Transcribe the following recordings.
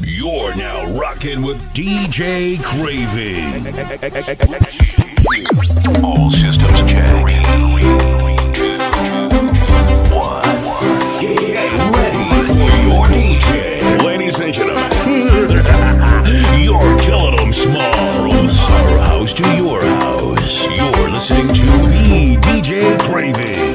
You're now rocking with DJ Craving. All systems check. 3, 2, 1. Get ready for your DJ. Ladies and gentlemen, you're killing them small. From our house to your house, you're listening to me, DJ Craving.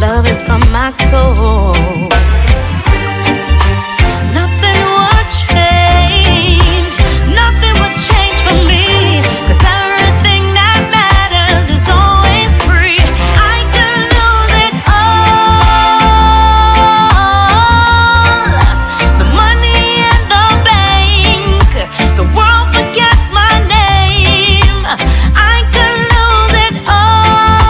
Love is fun. from my soul. Nothing will change, nothing will change for me, 'cause everything that matters is always free. I can lose it all, the money in the bank, the world forgets my name. I can lose it all,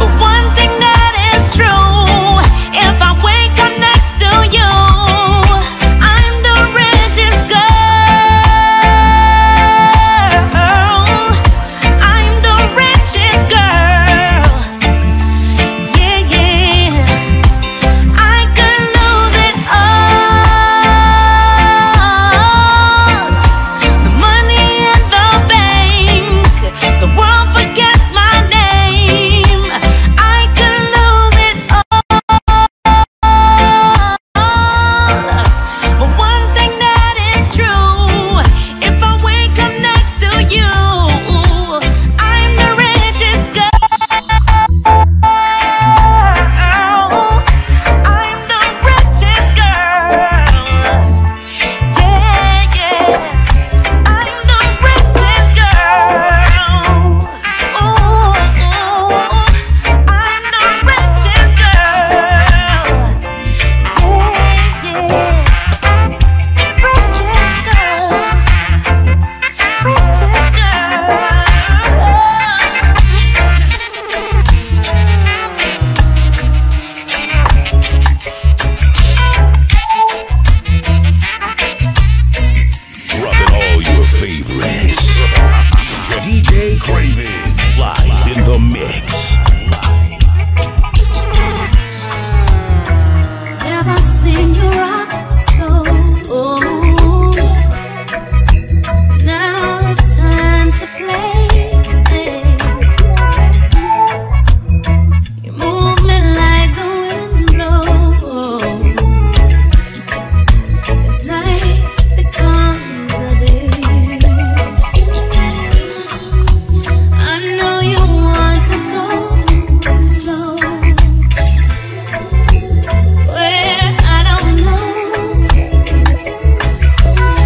but one thing that is true, if I wake up next to you, I'm the richest girl. I'm the richest girl. Yeah, yeah. I could lose it all, the money in the bank, the world forgets my name. I could lose it all, but one thing that is true, if I wake up next to you, I'm the richest girl. I'm the richest girl. Yeah, yeah. I'm the richest girl. Ooh, I'm the richest girl. Yeah, yeah. Richest girl. Dropping all your favorites. DJ Craving, live in the mix. Have I seen you rock so? Now it's time to play. You move me like the wind blows. As night becomes a day, I know you want to go slow, where I don't know. But rocking is the true road.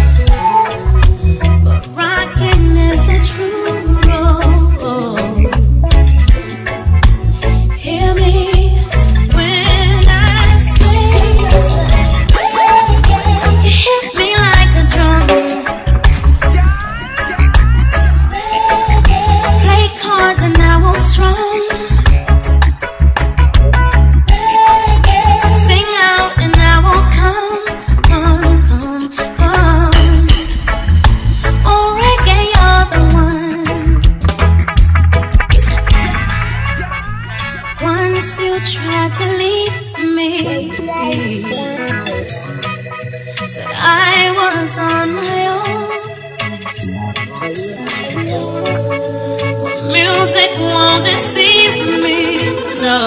Hear me when I say, you hit me like a drum. Play cards and I will strum. Sing out and I will come. Oh, reggae, you're the one. Once you try to leave me, said I was on my own. Music won't deceive me, no.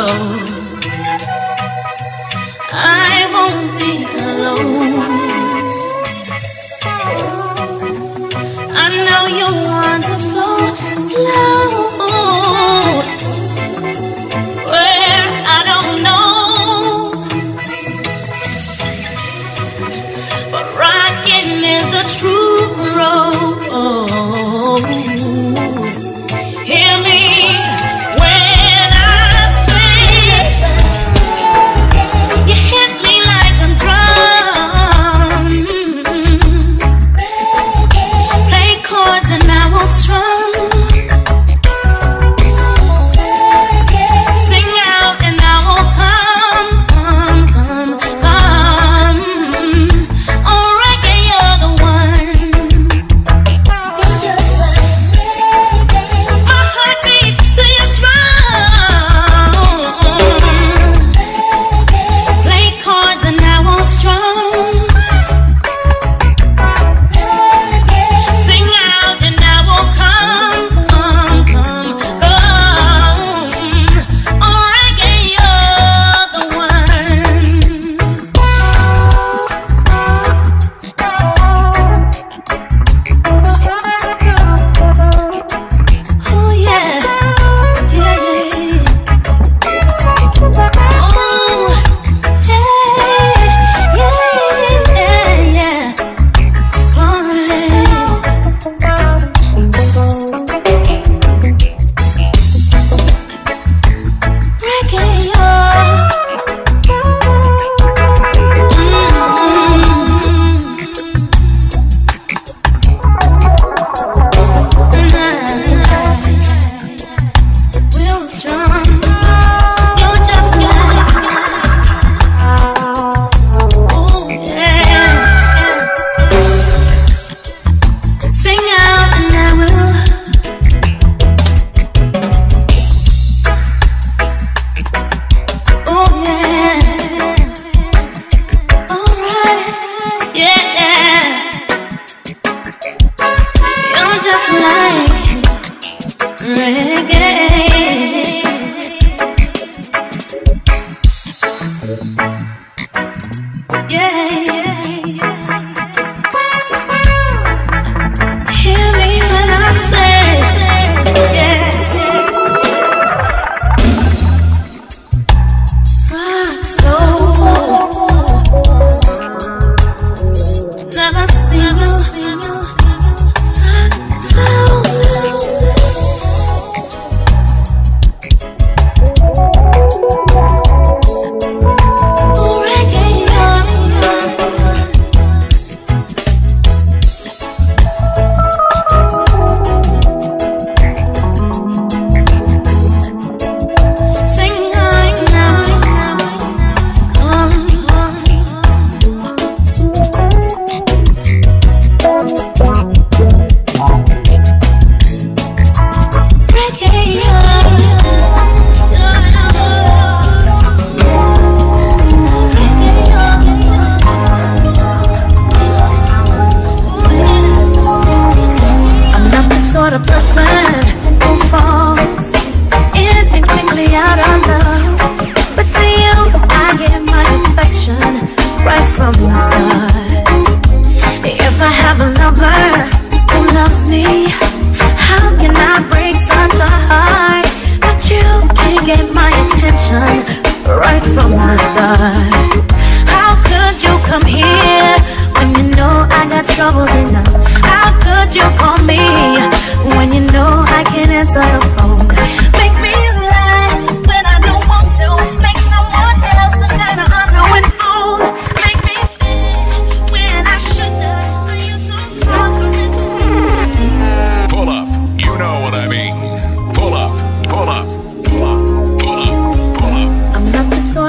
I won't be alone. I know you want to go slow, where I don't know. But rocking is the true road. Hear me when I say, you hit me like a drum.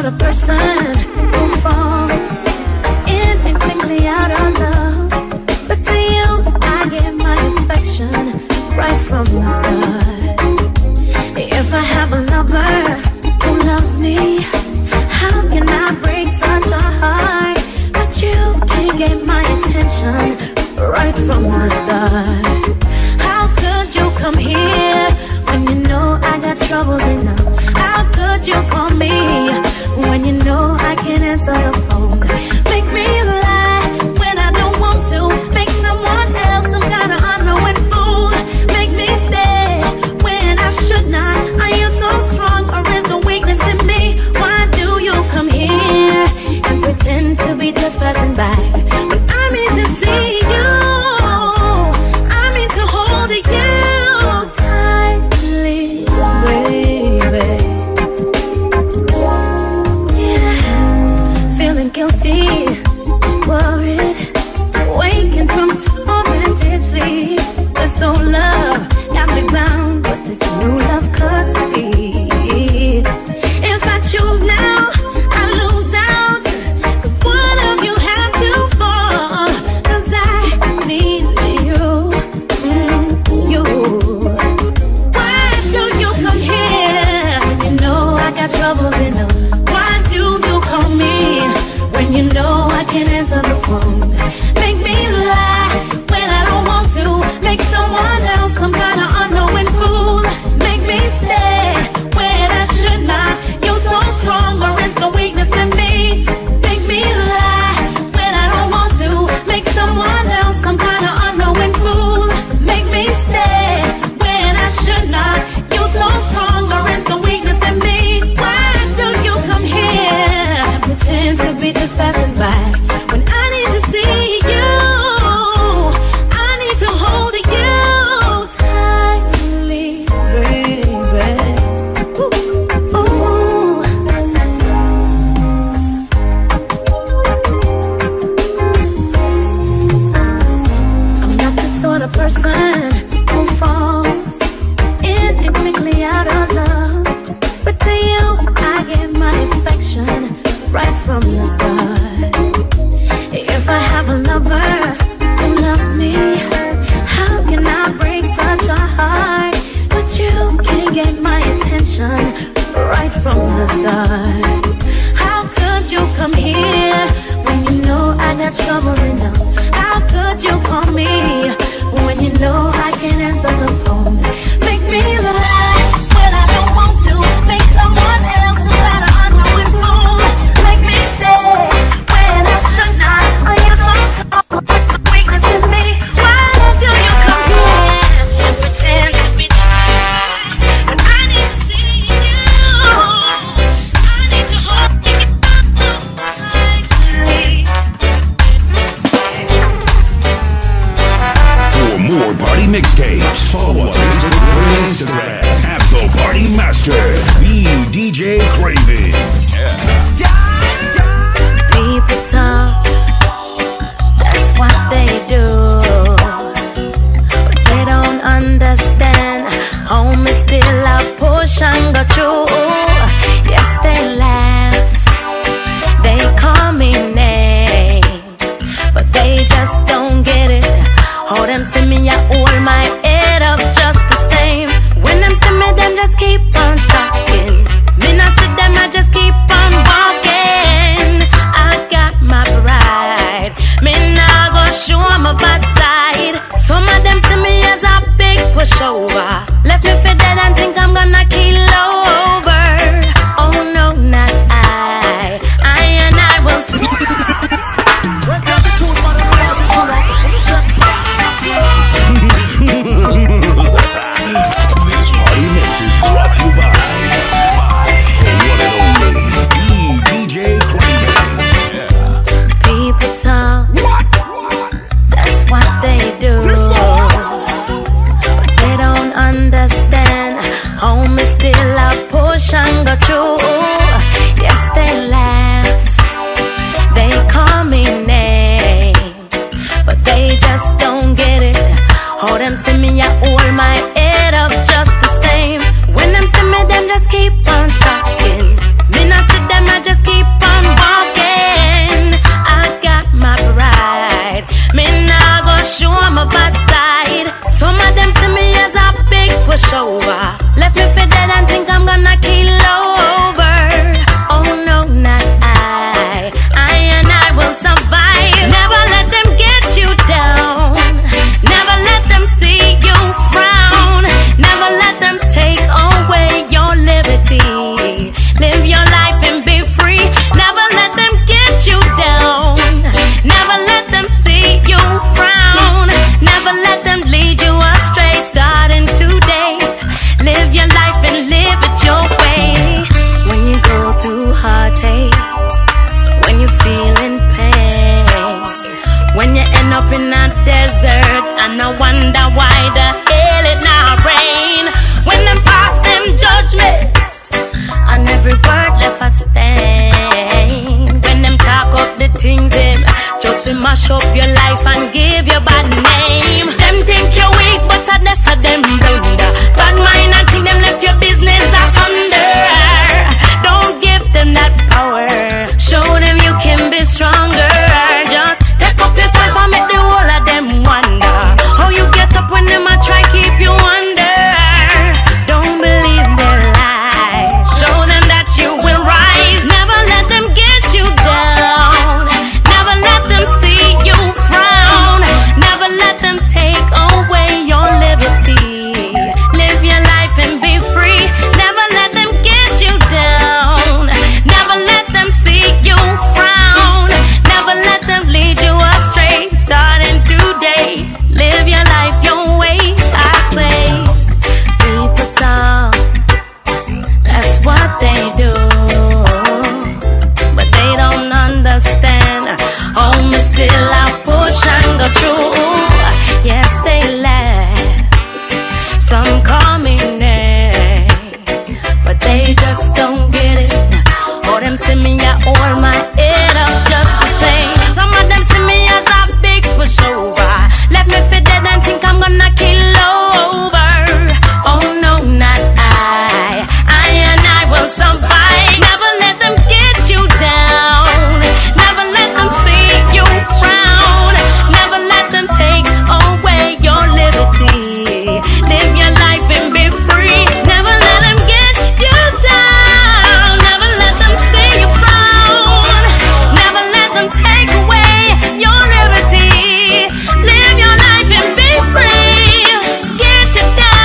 the person who falls indignantly out of love. But to you, I give my affection right from the start. If I have a lover who loves me, how can I break such a heart? But you can get my attention right from the start. How could you come here when you know I got troubles enough? You call me when you know I can't answer the phone. Make me lie when I don't want to. Make someone else some kind of unknowing fool. Make me stay when I should not. Are you so strong or is the weakness in me? Why do you come here and pretend to be just passing by? When I'm here to see you, I'm here to hold you tightly, baby. Worried, waking from tormented sleep. This old love got me bound, but this new love cuts deep. If I choose now, I lose out, 'cause one of you had to fall. 'Cause I need you, you. Why do you come here when you know I got trouble enough? Why do you call me when you know I can't answer the phone? Make me lie when I don't want to. Make someone else some kind of unknowing fool. Make me stay when I should not. You're so strong, or is the weakness in me? Make me lie when I don't want to. Make someone else some kind of unknowing fool. Make me stay when I should not. You're so strong, or is the weakness in me? Why do you come here and pretend to be just passing by? they do, but they don't understand. Oh, me still I push and go through. Yes, they laugh, some call me name, but they just don't get it. Oh, them see me, I hold my head up just the same. Some of them see me as a big pushover, left me for dead and think I'm gonna kill over. Oh no, not I and I will survive. Never let them get you down, never let them see you frown, never let them take away your liberty. Live your life and be free. Never let them get you down, never let them see you frown, never let them take away your liberty. Live your life and be free. Get you down.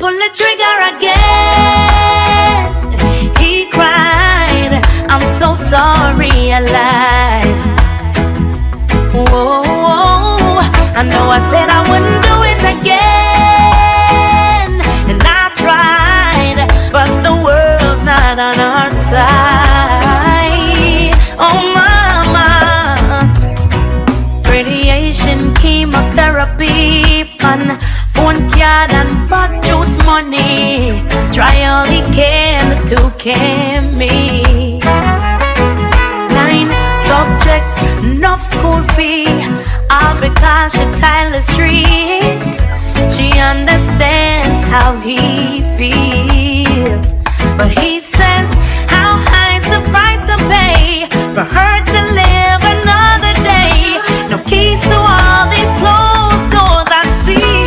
Pull the trigger again. on our side. Oh mama, radiation, chemotherapy, pan, phone card and back juice money. Try all he can to can me. 9 subjects, enough school fee, all because she tired the streets. She understands how he feels, but he says how high's the price to pay for her to live another day. No keys to all these closed doors I see.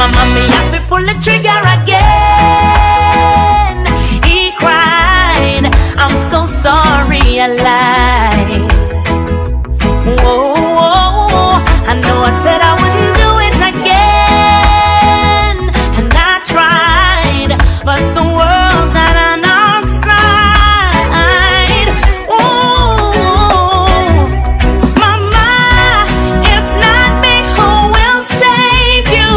My mommy have to pull the trigger again. He cried, I'm so sorry I lied. Whoa, whoa, I know I said I wouldn't do it again, and I tried, but the world's not on our side. Ooh, mama, if not me, who will save you?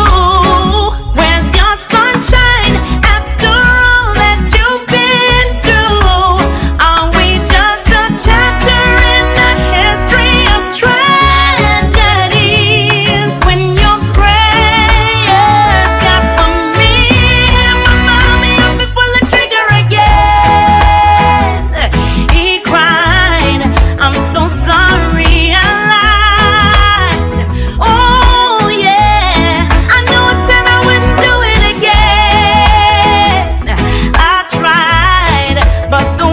Where's your sunshine after all that you've been through? Are we just a chapter in the history of tragedies? When your prayers got for me, my mommy help me pull the trigger again. He cried, I'm so sorry I lied. Oh yeah, I know I said I wouldn't do it again. I tried, but the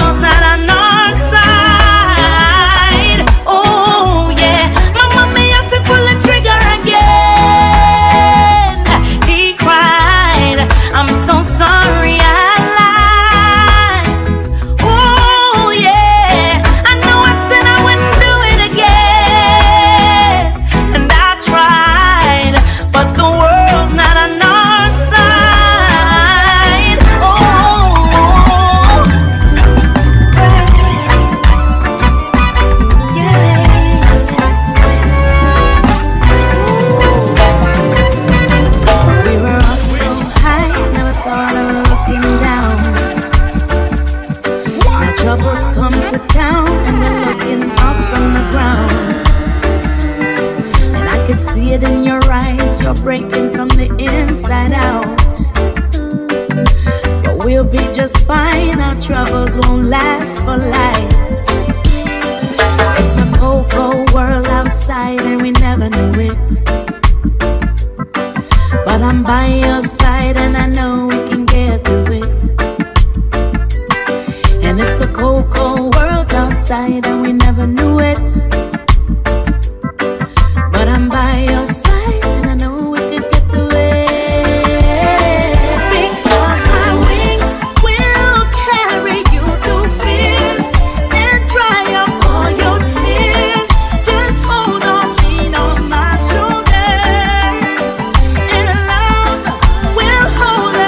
world's not on our side. Oh yeah, my mommy have to pull the trigger again. He cried, I'm so sorry I lied. Oh yeah, I know I said I wouldn't do it again, and I tried, but the world's not on our side. Oh yeah. We were up so high, never thought of looking down. Now troubles come to town, and they're looking up from the ground. And I can see it in your eyes, you're breaking from the inside out. But we'll be just fine, our troubles won't last for life. It's a cold, cold world outside, and we never knew it. But I'm by your side, and I know we can get through it. And it's a cold, cold world outside, and we never knew it. But I'm by your side, and I know we can get through it. Because my wings will carry you through fears and dry up all your tears. Just hold on, lean on my shoulder, and love will hold us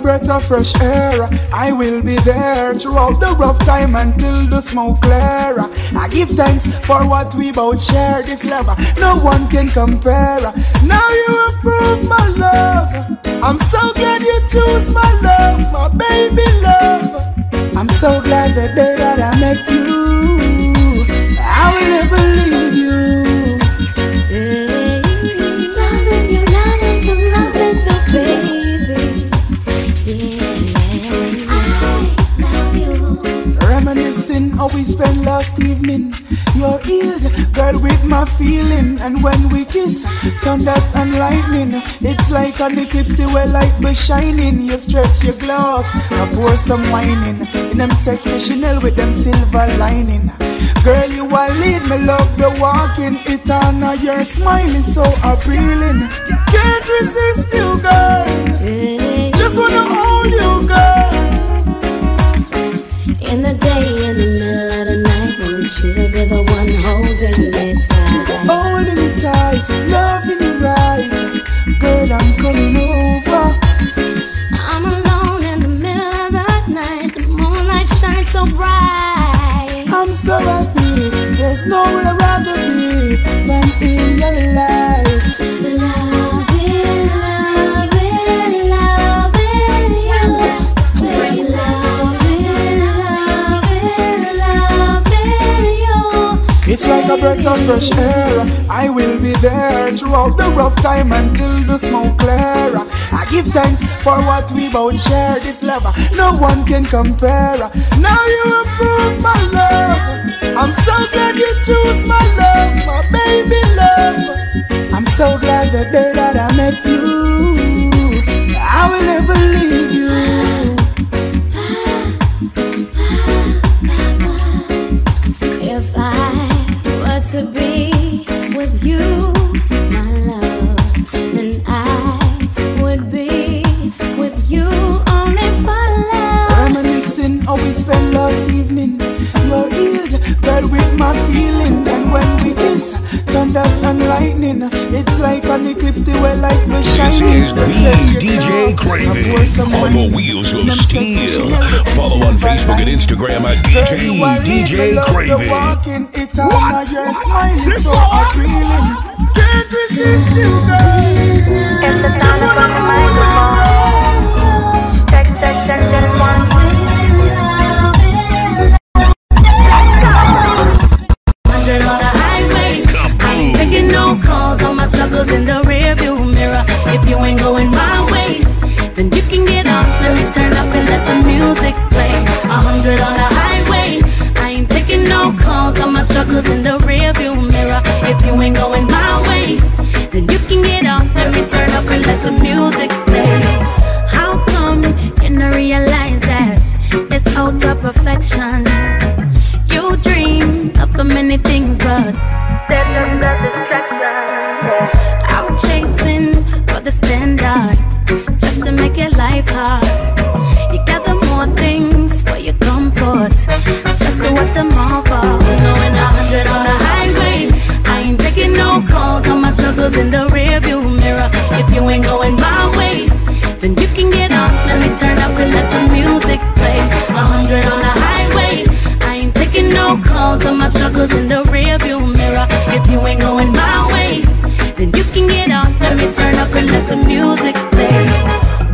a breath of fresh air. I will be there throughout the rough time until the smoke clear. I give thanks for what we both share. This love no one can compare. Now you approve my love. I'm so glad you choose my love, my baby love. I'm so glad the day that I met you. I will never leave you. Loving you, loving you, loving you, baby. I love you. Reminiscing how we spent last evening. You're healed, girl, with my feeling. And when we kiss, thunders and lightning. It's like an eclipse, the way light be shining. You stretch your glass, I pour some wine in. In them sexy Chanel with them silver lining. Girl, you are lead, me love the walking. It honor your smile is so appealing. Can't resist you, girl. Just wanna hold you, girl. In the day, in the middle of the night, won't you be the one holding me tight? Holding me tight, loving you right. Girl, I'm coming over. I'm alone in the middle of the night. The moonlight shines so bright. I'm so happy. There's nowhere I'd rather be than in your life. Loving, loving, loving you. Baby, loving, loving, loving you. It's like a breath of fresh air. I will be there throughout the rough time until the smoke clear. I give thanks for what we both share. This love no one can compare. Now you approve my love. I'm so glad you choose my love, my baby love. I'm so glad the day that I met you. I will never leave you. If I were to be with you, my love, then I would be with you only for love. Reminiscing how we spent last evening. You're healed, girl, with my feeling. And when we kiss, thunder and lightning. It's like an eclipse, the way light was shining. This is the DJ Craving on the wheels of steel. Follow on Facebook and Instagram at DJ Craving. What? Your smile is so appealing. Can't resist you, girl. It's the sound of the microphone. Under on the highway, I ain't taking no calls. All my struggles in the rearview mirror. If you ain't going my way, then you can get up. Let me turn up and let the music play. 100 on the highway. No calls on my struggles in the rearview mirror. If you ain't going my way, then you can get off. Let me turn up and let the music play. How come you don't realize that it's all to perfection? You dream of the many things, but there's just the distraction. I'm chasing for the standard just to make your life hard. You gather more things for your comfort, just to watch them all fall. Going 100 on the highway, I ain't taking no calls. All my struggles in the rearview mirror. If you ain't going my way, then you can get off. Let me turn up and let the music play. 100 on the highway, I ain't taking no calls. All my struggles in the rearview mirror. If you ain't going my way, then you can get off. Let me turn up and let the music play.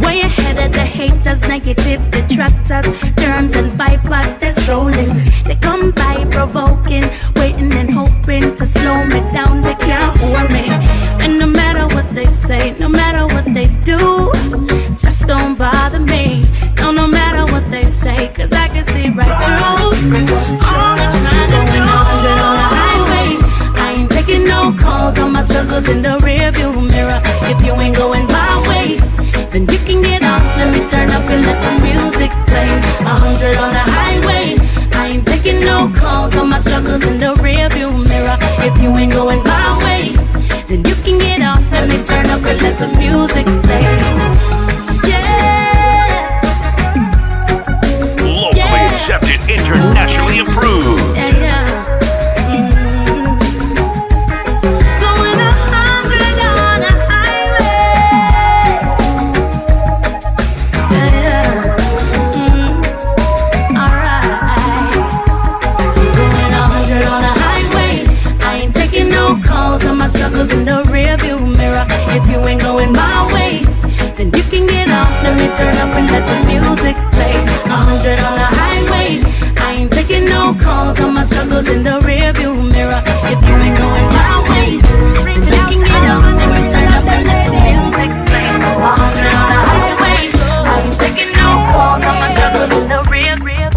Way ahead of the haters, negative detractors, germs and bypass, they're trolling. They come by provoking, waiting and hoping to slow me down, they can't hold me. And no matter what they say, no matter what they do, just don't bother me. No, no matter what they say, cause I can see right through. All I'm trying to do, 100 on the highway, I ain't taking no calls. All my struggles in the rearview mirror. If you ain't going my way, then you can get off. Let me turn up and let the music play. 100 on the highway, I ain't taking no calls. All my struggles in the rearview mirror. If you ain't going my way, then you can get off. Let me turn up and let the music play. Yeah. Locally accepted, internationally approved. Yeah, yeah. Yeah. my struggles in the rearview mirror. If you ain't going my way, then you can get off. Let me turn up and let the music play. 100 on the highway, I ain't taking no calls. All my struggles in the rearview mirror. If you ain't going my way, then you can get off. Let me turn up and let the music play. 100 on the highway, I ain't taking no calls. All my struggles in the rearview mirror.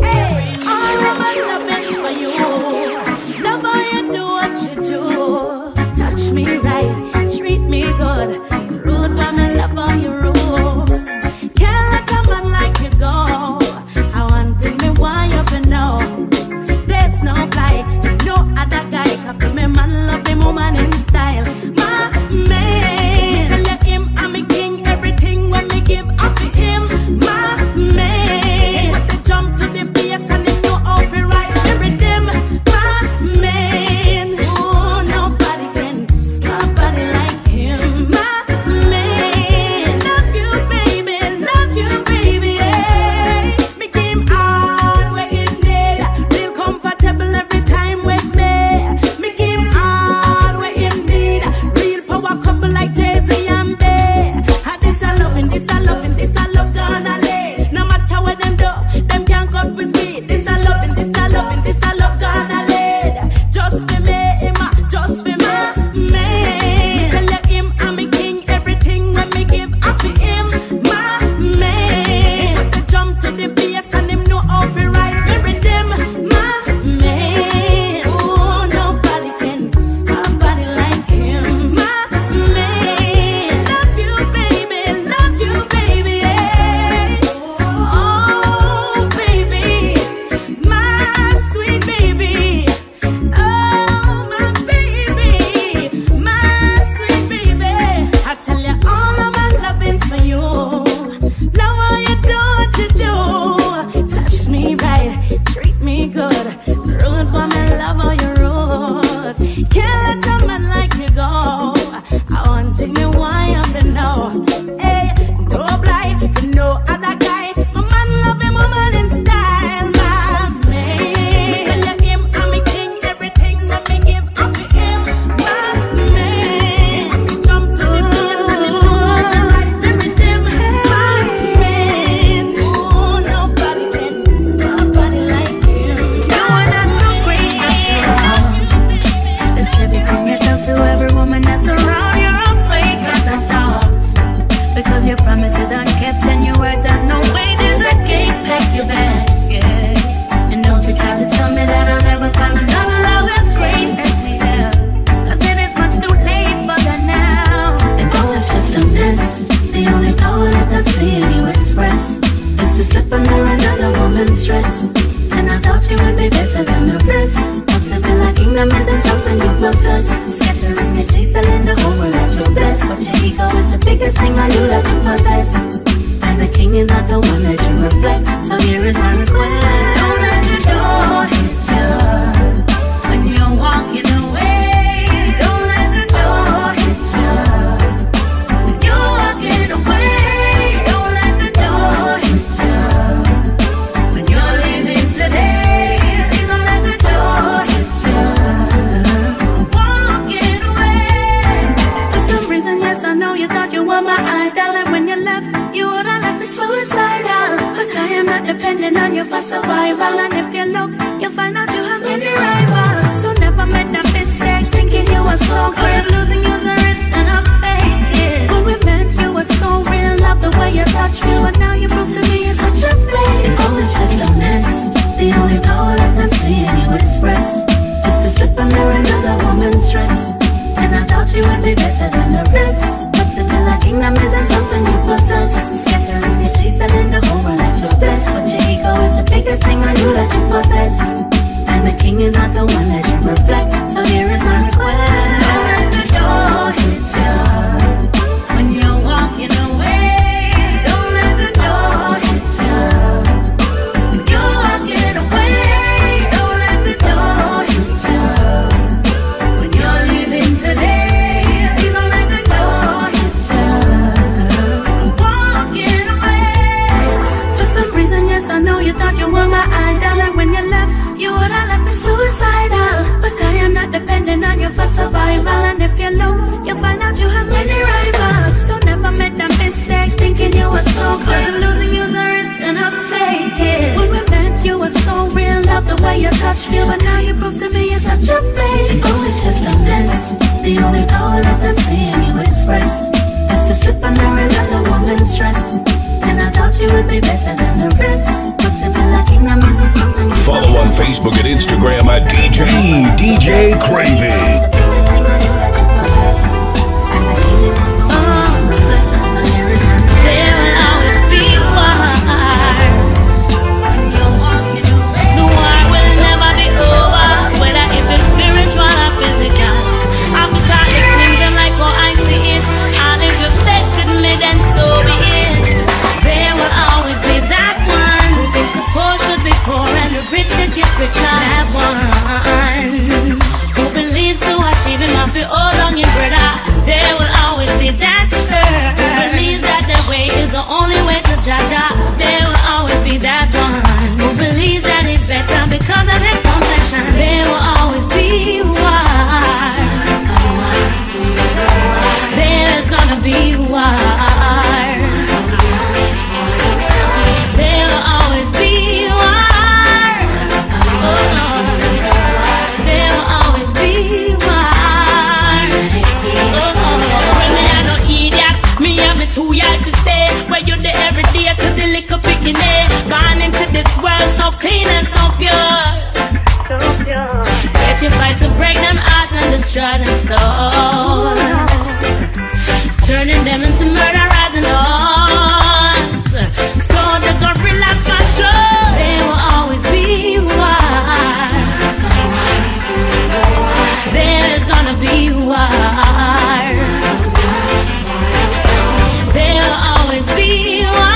You thought you were my idol, and when you left, you would have left me suicidal. Facebook and Instagram at DJ Craving. Gone into this world so clean and so pure, so pure. Yet you fight to break them eyes and destroy them soul, turning them into murderers and all. So the gorillas patrol, they will always be wild. There is gonna be war. There will always be war.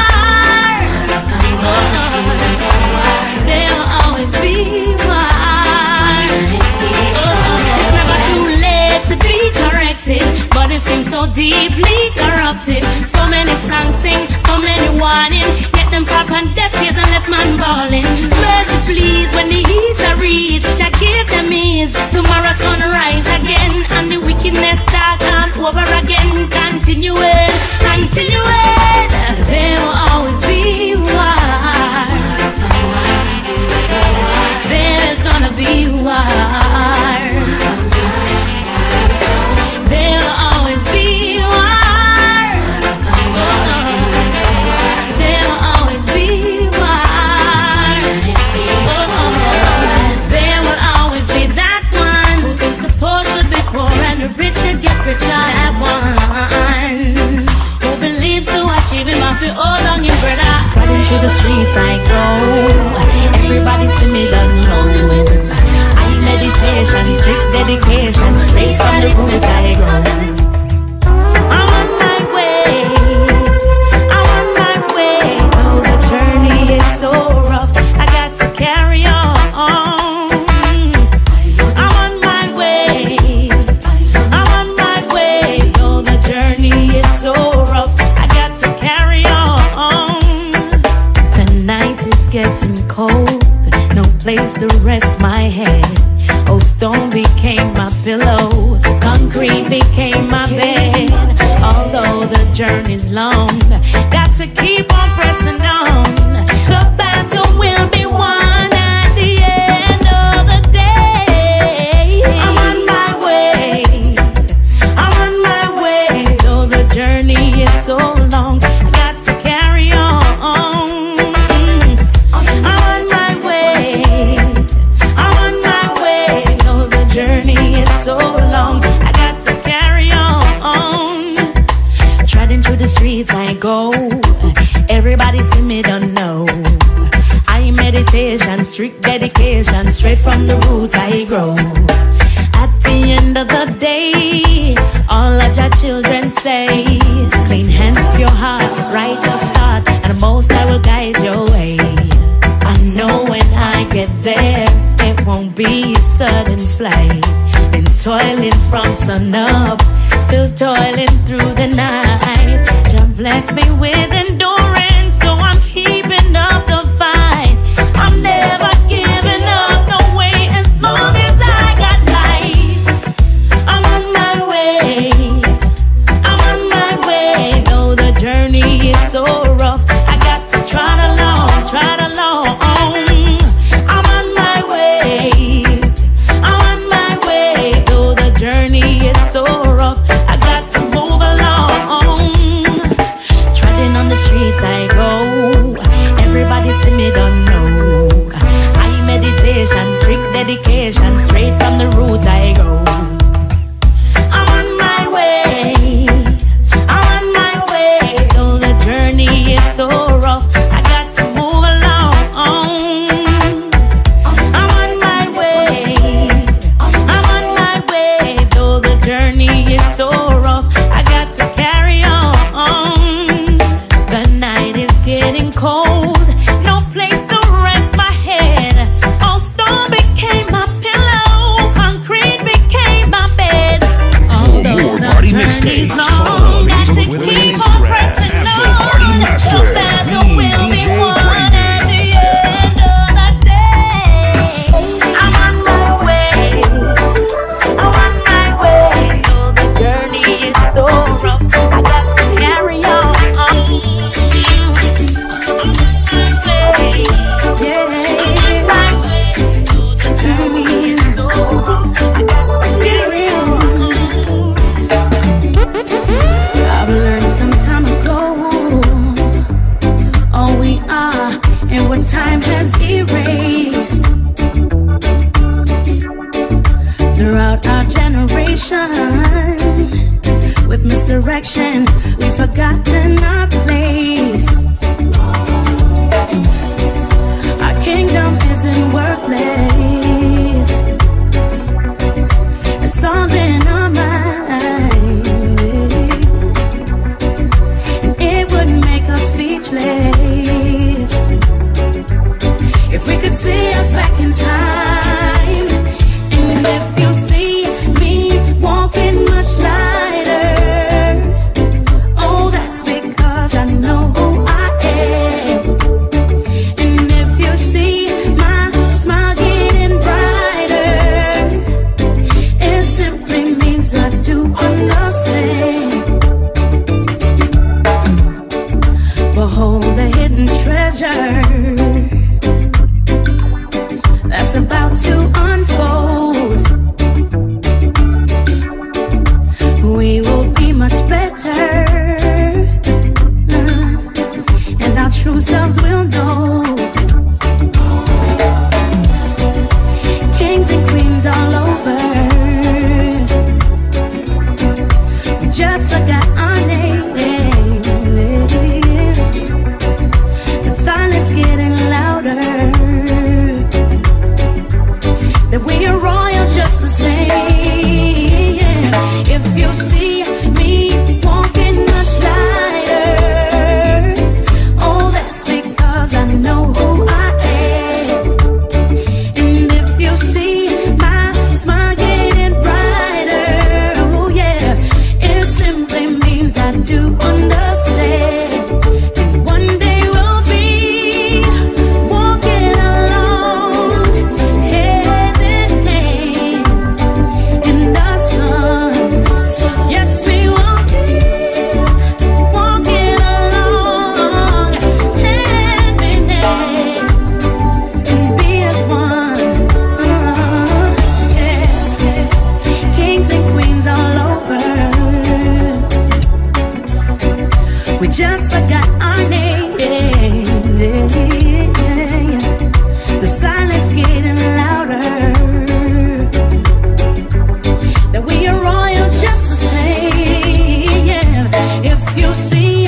There'll always be one. It's never too late to be corrected, but it seems so deeply corrupted. So many songs sing, so many warning, yet them pop on deaf ears and left man bawling. Mercy please, when the heat are reached, I give them ease. Tomorrow sunrise again, and the wickedness start all over again. Continuing, continuing. There will always be one. There's gonna be war. There'll always be war. There'll always be war. There will always be that one who thinks the poor should be poor and the rich should get richer. That one who believes to achieving my feel all on your brother. Running through the streets I go. Everybody see me done knowing. I meditation, strict dedication, straight from the roots I go. I'm on my way, I'm on my way. Though the journey is so rough, I got to carry on. I'm on my way, I'm on my way. Though the journey is so rough, I got to carry on. The night is getting cold, place to rest my head. Oh, stone became my pillow, concrete became my bed. Although the journey's long, got to keep on pressing on. The battle will be won at the end of the day. I'm on my way, I'm on my way. Though the journey is so long, I go. Everybody see me don't know. I meditation, strict dedication, straight from the roots I grow. At the end of the day, all of your children say, clean hands, pure heart, righteous thought, and the most I will guide your way. I know when I get there, it won't be a sudden flight. Been toiling from sun up, still toiling through the night. Jah bless me with endurance, so I'm keeping up the fight. I'm never giving up, no way, as long as I got life. I'm on my way, I'm on my way. Though the journey is so rough, I got to trot along, trot along. I'm on my way, I'm on my way. Though the journey is so rough, I got to move along. Treading on the street journey is so rough, I got to carry on. The night is getting cold, no place to rest my head. Old stone became my pillow, concrete became my bed. Although more party mixtapes, follow me on Instagram at The Party Master. With misdirection, we've forgotten our place. Our kingdom isn't worthless. It's all in our mind, and it wouldn't make us speechless if we could see us back in time. And if you see walking much lighter, oh, that's because I know who I am. And if you see my smile getting brighter, it simply means I do understand. Behold the hidden treasure that's about to unfold. Much better, and our true selves will know. Kings and queens all over, we just forgot our name. The silence getting louder, that we are royal just the same. If you see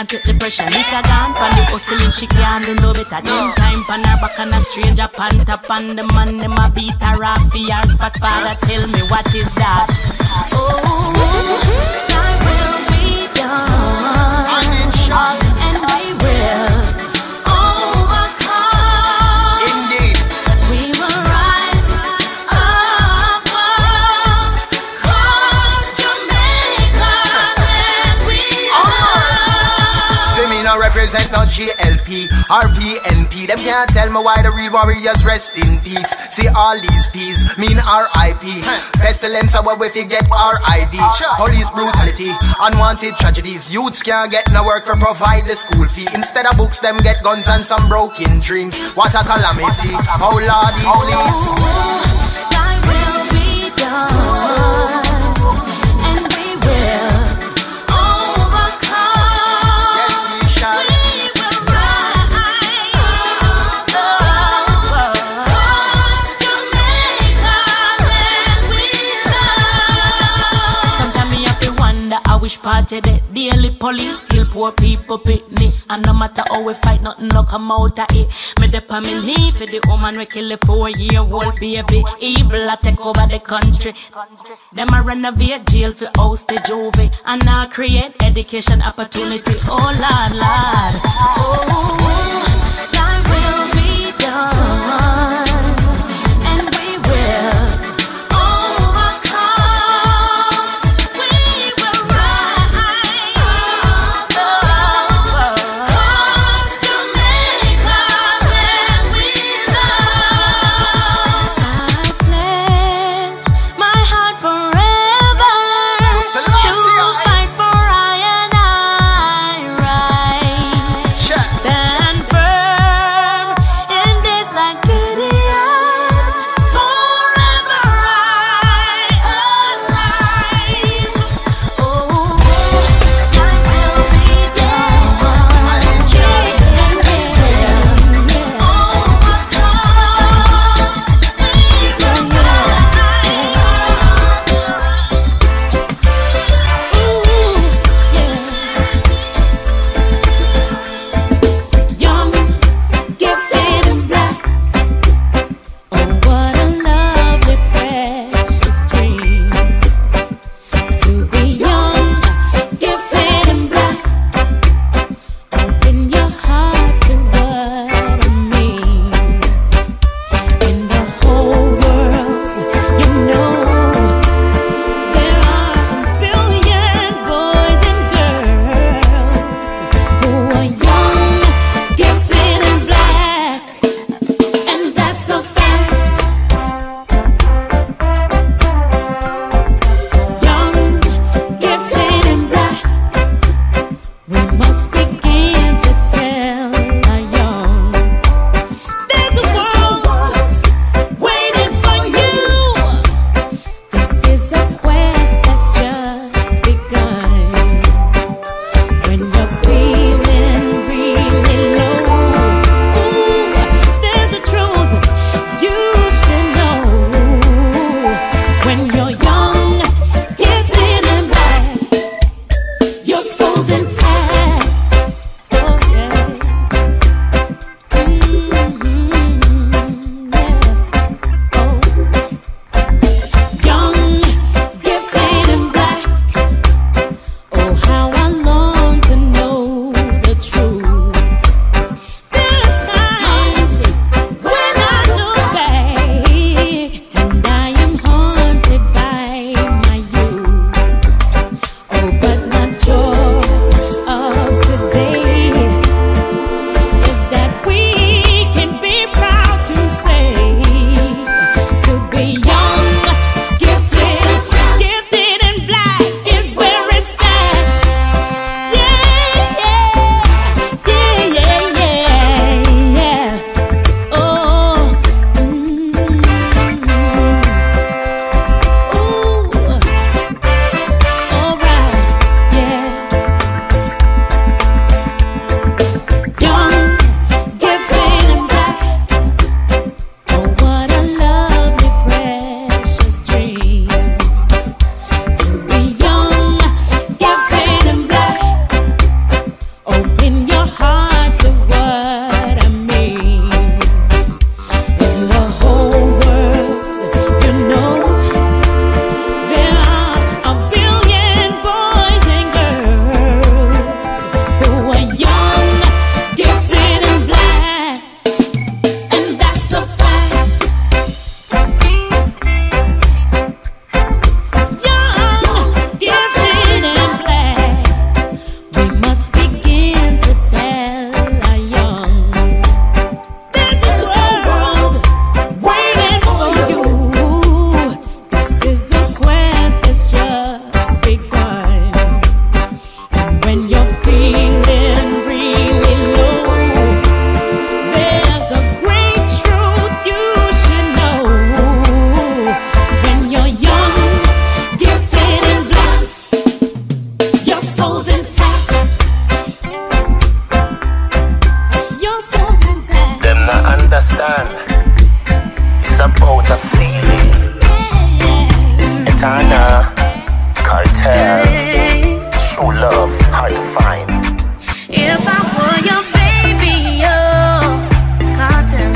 can't take the pressure. Nika gone pan the hustling, she can't do no better. Them time pan her back and a stranger pan tap on the man. Them a beat her off for your spot. Father, tell me what is that? Oh, I will be done. And we will overcome. Indeed, we will rise above. 'Cause Jamaica that we are. See me no represent no GLP, RPNP. Them can't tell me why the real warriors rest in peace. See all these P's mean R.I.P. Pestilence are what we forget R.I.D. Police brutality, unwanted tragedies. Youths can't get no work for provide the school fee. Instead of books, them get guns and some broken dreams. What a calamity, oh lordy please. Thy will be done. Party the daily police kill poor people picnic, and no matter how we fight, nothing no come out of it. Me depa me leave for the woman we kill a 4-year-old baby. Evil a take over the country. Them a renovate jail for house the Jove, and now create education opportunity. Oh Lord, Lord, oh, thy will be done. true love, hard to find. If I were your baby, oh, cotton,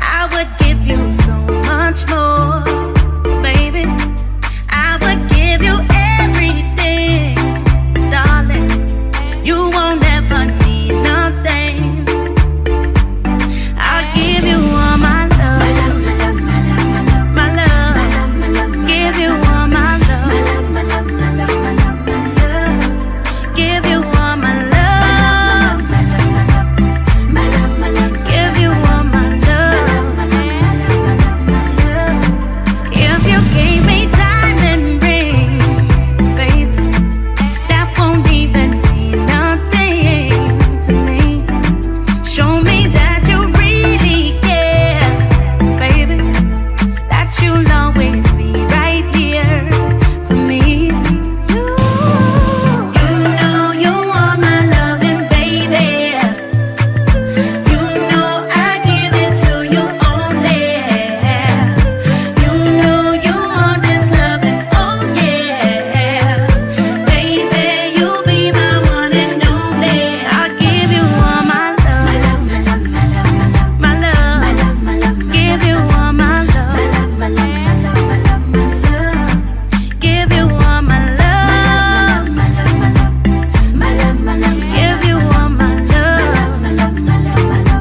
I would give you so much more. Baby, I would give you everything, darling. You won't ever need nothing. I'll give you all my love, my love, my love, my love, my love, my love, my love, my love. Give you all my love, my love, my love, my love, my love. Give you all my love, my love, my love, my love, my love. Give you all my love, my love, my love, my love. If you gave me diamond ring, baby, that won't even mean nothing to me. Show me that you really care, baby, that you'll always be right here for me. You know you are my loving baby. You know I give it to you only. You know you want this loving, oh yeah. Baby, you'll be my one and only. I'll give you all my love, my love, my love, my love, my love, my love, my love, my love, my love. Give you all my love, my love, my love, my love, my love, my love. Give you all my love, my love, my love, my love, my love. Give you all my love, my love, my love, my love, my love.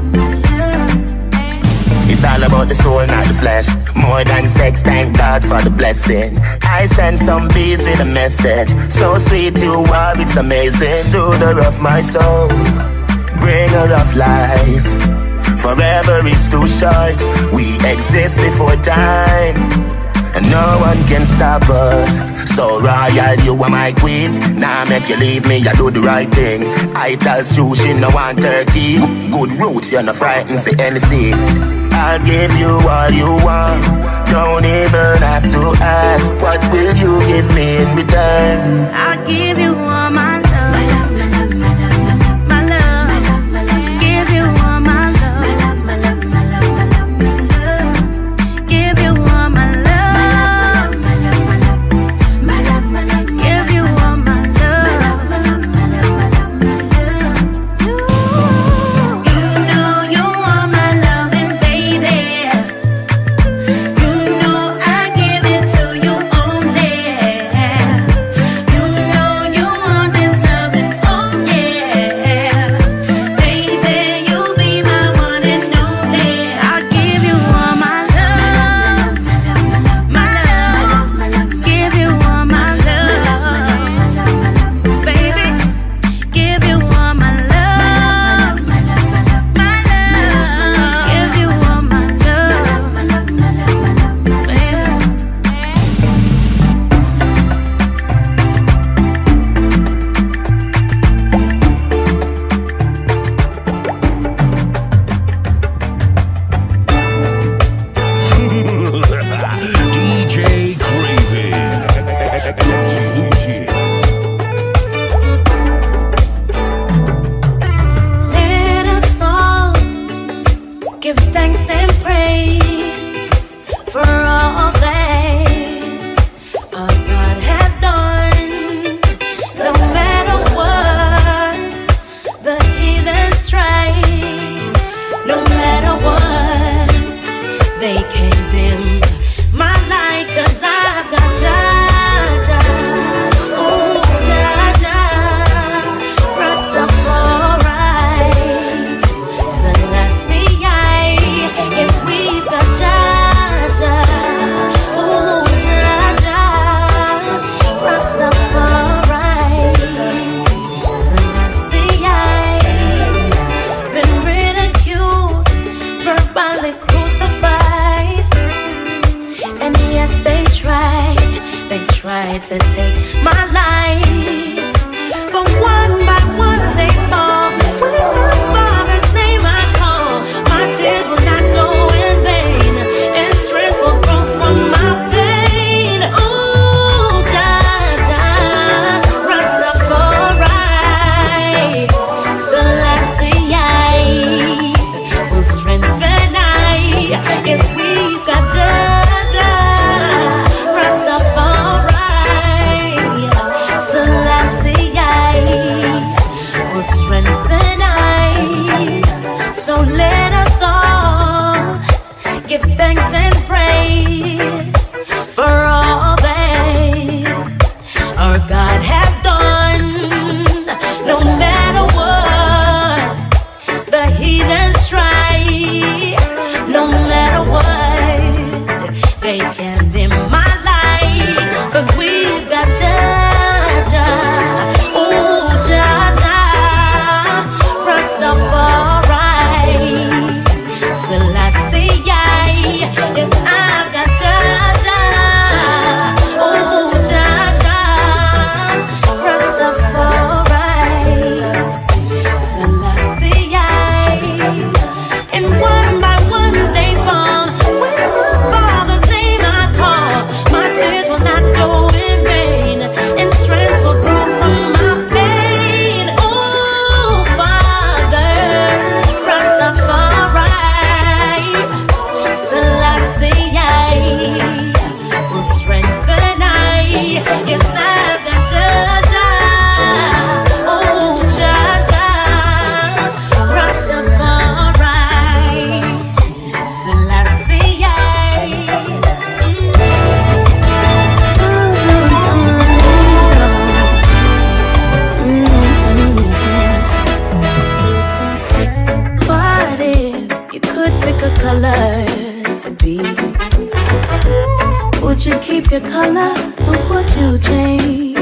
It's all about the soul, not the flesh. More than sex, thank God for the blessing. I sent some beats with a message. So sweet you are, it's amazing. Soother of my soul, bringer of life. Forever is too short. We exist before time, and no one can stop us. So royal, you are my queen. Now make you leave me, I do the right thing. I tell you she no want turkey. Good roots, you're not frightened for anything. I'll give you all you want. Don't even have to ask. What will you give me in return? I'll give you all my love, my love, my love, my love, my love, my love, my love, my love. Give you all my love, my love, my love, my love, my love, my love. Give you all my love, my love, my love, my love, my love. Give you all my love, my love, my love, my love, my love. You know you are my loving baby. You know I give it to you only. You know you want this loving, oh yeah. Baby, you'll be my one and only. I'll give you all my love, my love, my love. Give you all my love, baby. Give you all my love, my love, my love, my love. Give you all my love, my love, my love, my love, my love, baby. DJ Craving. Let us all give thanks and praise for all that our God has done. No matter what the heathens try, no matter what they can dim my light, 'cause I've got Jaja, oh Jaja, Rastafari, Celestia. Yes, we've got Jaja, oh Jaja, Rastafari, Celestia. Been ridiculed, verbally crucified. And yes, they tried to take my life. But one by one they fall. With my Father's name I call, my tears will not go in vain, and strength will grow from my pain. Ooh, Jah, Jah, Rastafari, Celestia will strengthen I. Yes, we've got Jah, Jah, Rastafari. your color, what would you change?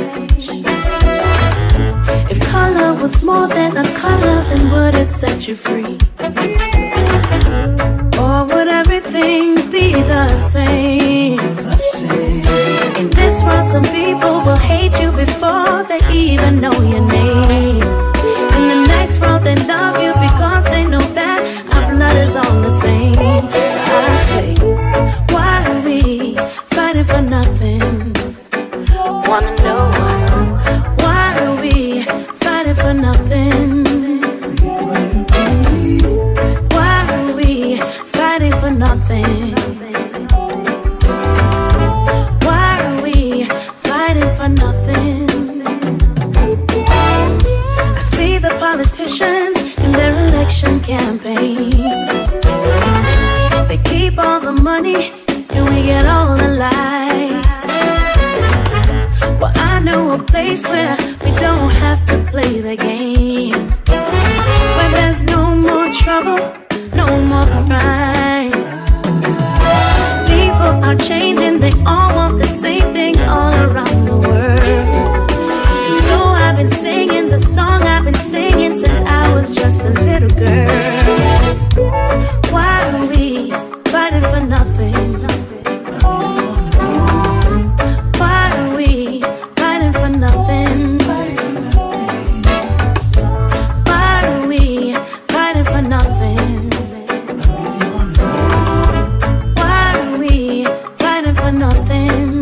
If color was more than a color, then would it set you free? Or would everything be the same? In this world, some people will hate you before they even know your name. In the next world, they love you because they know that our blood is all the same. So I say, why are we fighting for nothing? Wanna know why are we fighting for nothing? Why are we fighting for nothing? Campaigns. They keep all the money and we get all the lies. Well, I know a place where we don't have to play the game, where there's no more trouble, no more crime. People are changing, they all want the same thing all around the world. And so I've been singing the song I've been singing since I was just a little girl. Why are we fighting for nothing? Why are we fighting for nothing? Why are we fighting for nothing? Why are we fighting for nothing?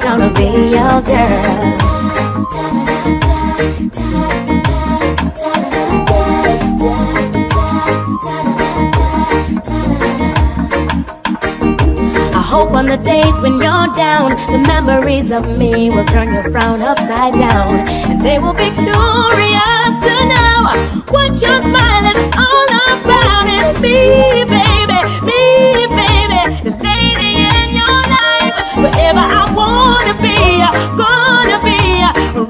always gonna be your girl. I hope on the days when you're down, the memories of me will turn your frown upside down, and they will be curious to know what you're smiling all about. It's me, baby, me, baby, the lady in your life, wherever I wanna be, gonna be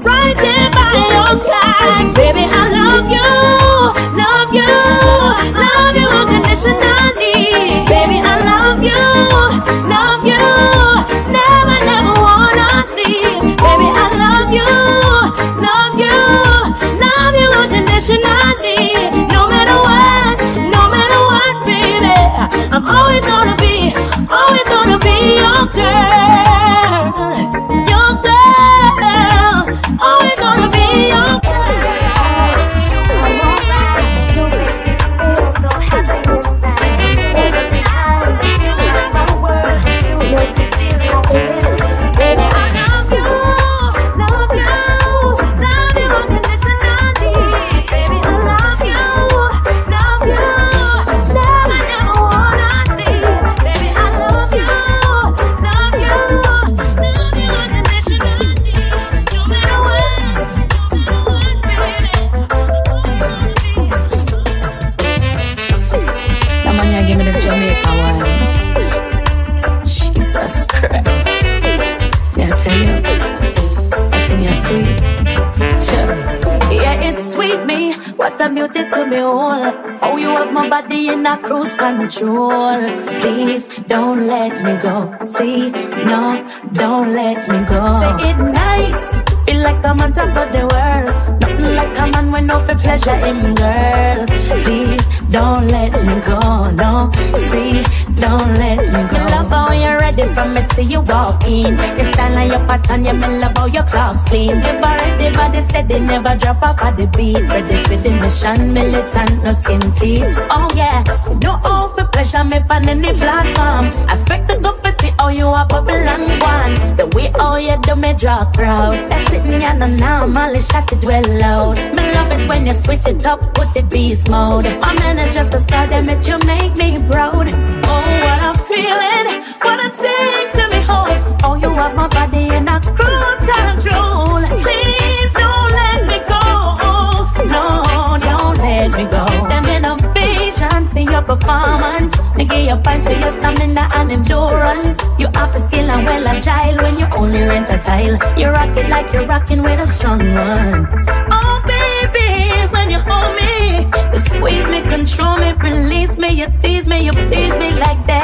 right there by your side. Baby, I love you, love you, love you unconditionally. Baby, I love you, love you, never, never wanna leave. Baby, I love you, love you, love you unconditionally. I'm always gonna be your girl, your girl. Always gonna be your control. Please don't let me go. See, no, don't let me go. Say it nice, feel like I'm on top of the world. Nothing like a man with no for pleasure in girl. Please don't let me go, no. See, don't let me go. Me love how you're ready from me, see you walk in. You stand like your pattern, you me love how your clocks clean. If I read the body steady, never drop off at the beat. Ready for the mission, militant, no skin teeth. Oh yeah, no all for pleasure, me pan any platform. I expect to go for see how you are bubble and one. The way all you do me drop proud. That's it, me and now, Molly shot it well loud. Me love it when you switch it up, put it beast mode. My man is just a star, damn it, you make me proud. Oh, what I'm feeling, what it takes to be whole. Oh, you have my body and I cruise control. Please don't let me go. No, don't let me go. Standing on vision for your performance. I give you points for your stamina and endurance. You have a skill and well agile when you only rent a tile. You rock it like you're rocking with a strong one. Oh, baby, when you hold me, you squeeze me, control me, release me. You tease me, you please me like that.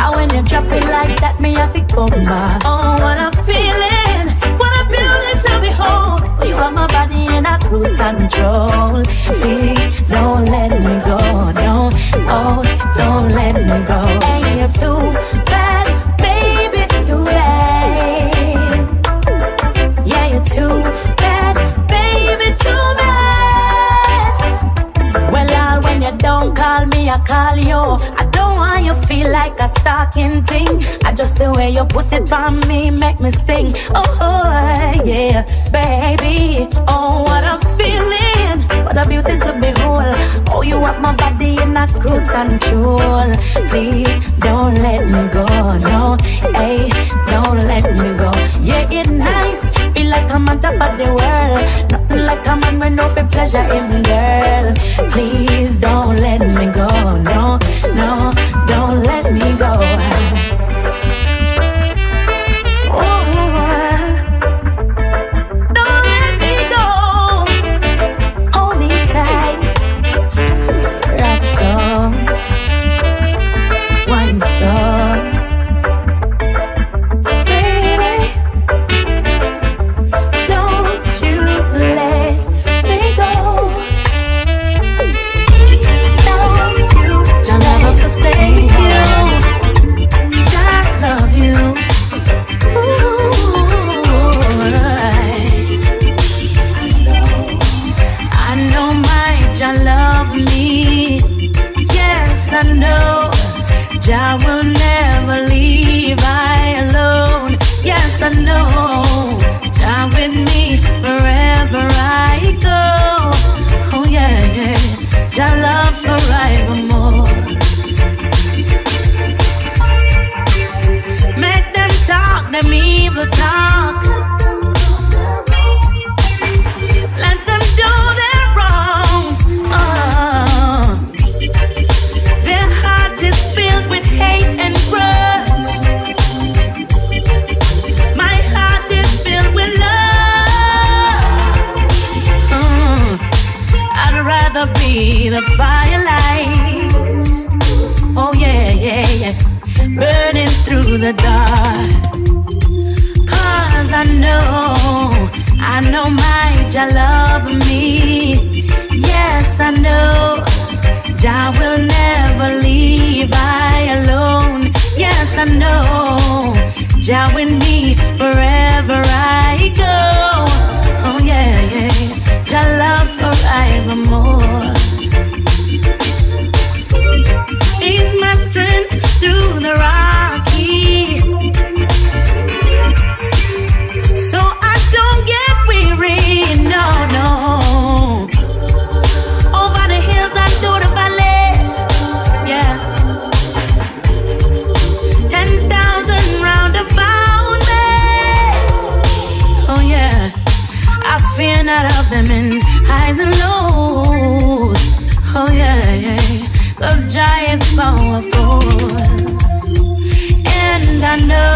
And when you drop it like that, me have it come back. Oh, what I'm feeling, what I'm building to behold. You are my body and I cruise control. Please don't let me go, no. Oh, don't let me go. Hey, you're too bad, baby, too bad. Yeah, you're too bad, baby, too bad. Don't call me, I call you. I don't want you feel like a stalking thing. I just the way you put it on me, make me sing. Oh, yeah, baby. Oh, what I'm feeling, what a beauty to behold. Oh, you have my body in a cruise control. Please, don't let me go, no. Hey, don't let me go. Yeah, it's nice, feel like I'm on top of the world. Nothing like a man with no for pleasure in girl. Please don't let me go, no, no, don't let me go. Oh, don't let me go. Hold me tight. Rock song, one song. I will never leave I alone. Yeah, burning through the dark. 'Cause I know my Jah love me. Yes, I know Jah will never leave I alone. Yes, I know Jah with me wherever I go. Oh yeah, yeah, Jah loves forevermore. He's my strength through the rocky, so I don't get weary, no, no. Over the hills and through the valley, yeah. 10,000 round about me, oh yeah. I fear not of them in highs and lows, oh yeah, yeah. 'Cause Jah is powerful, and I know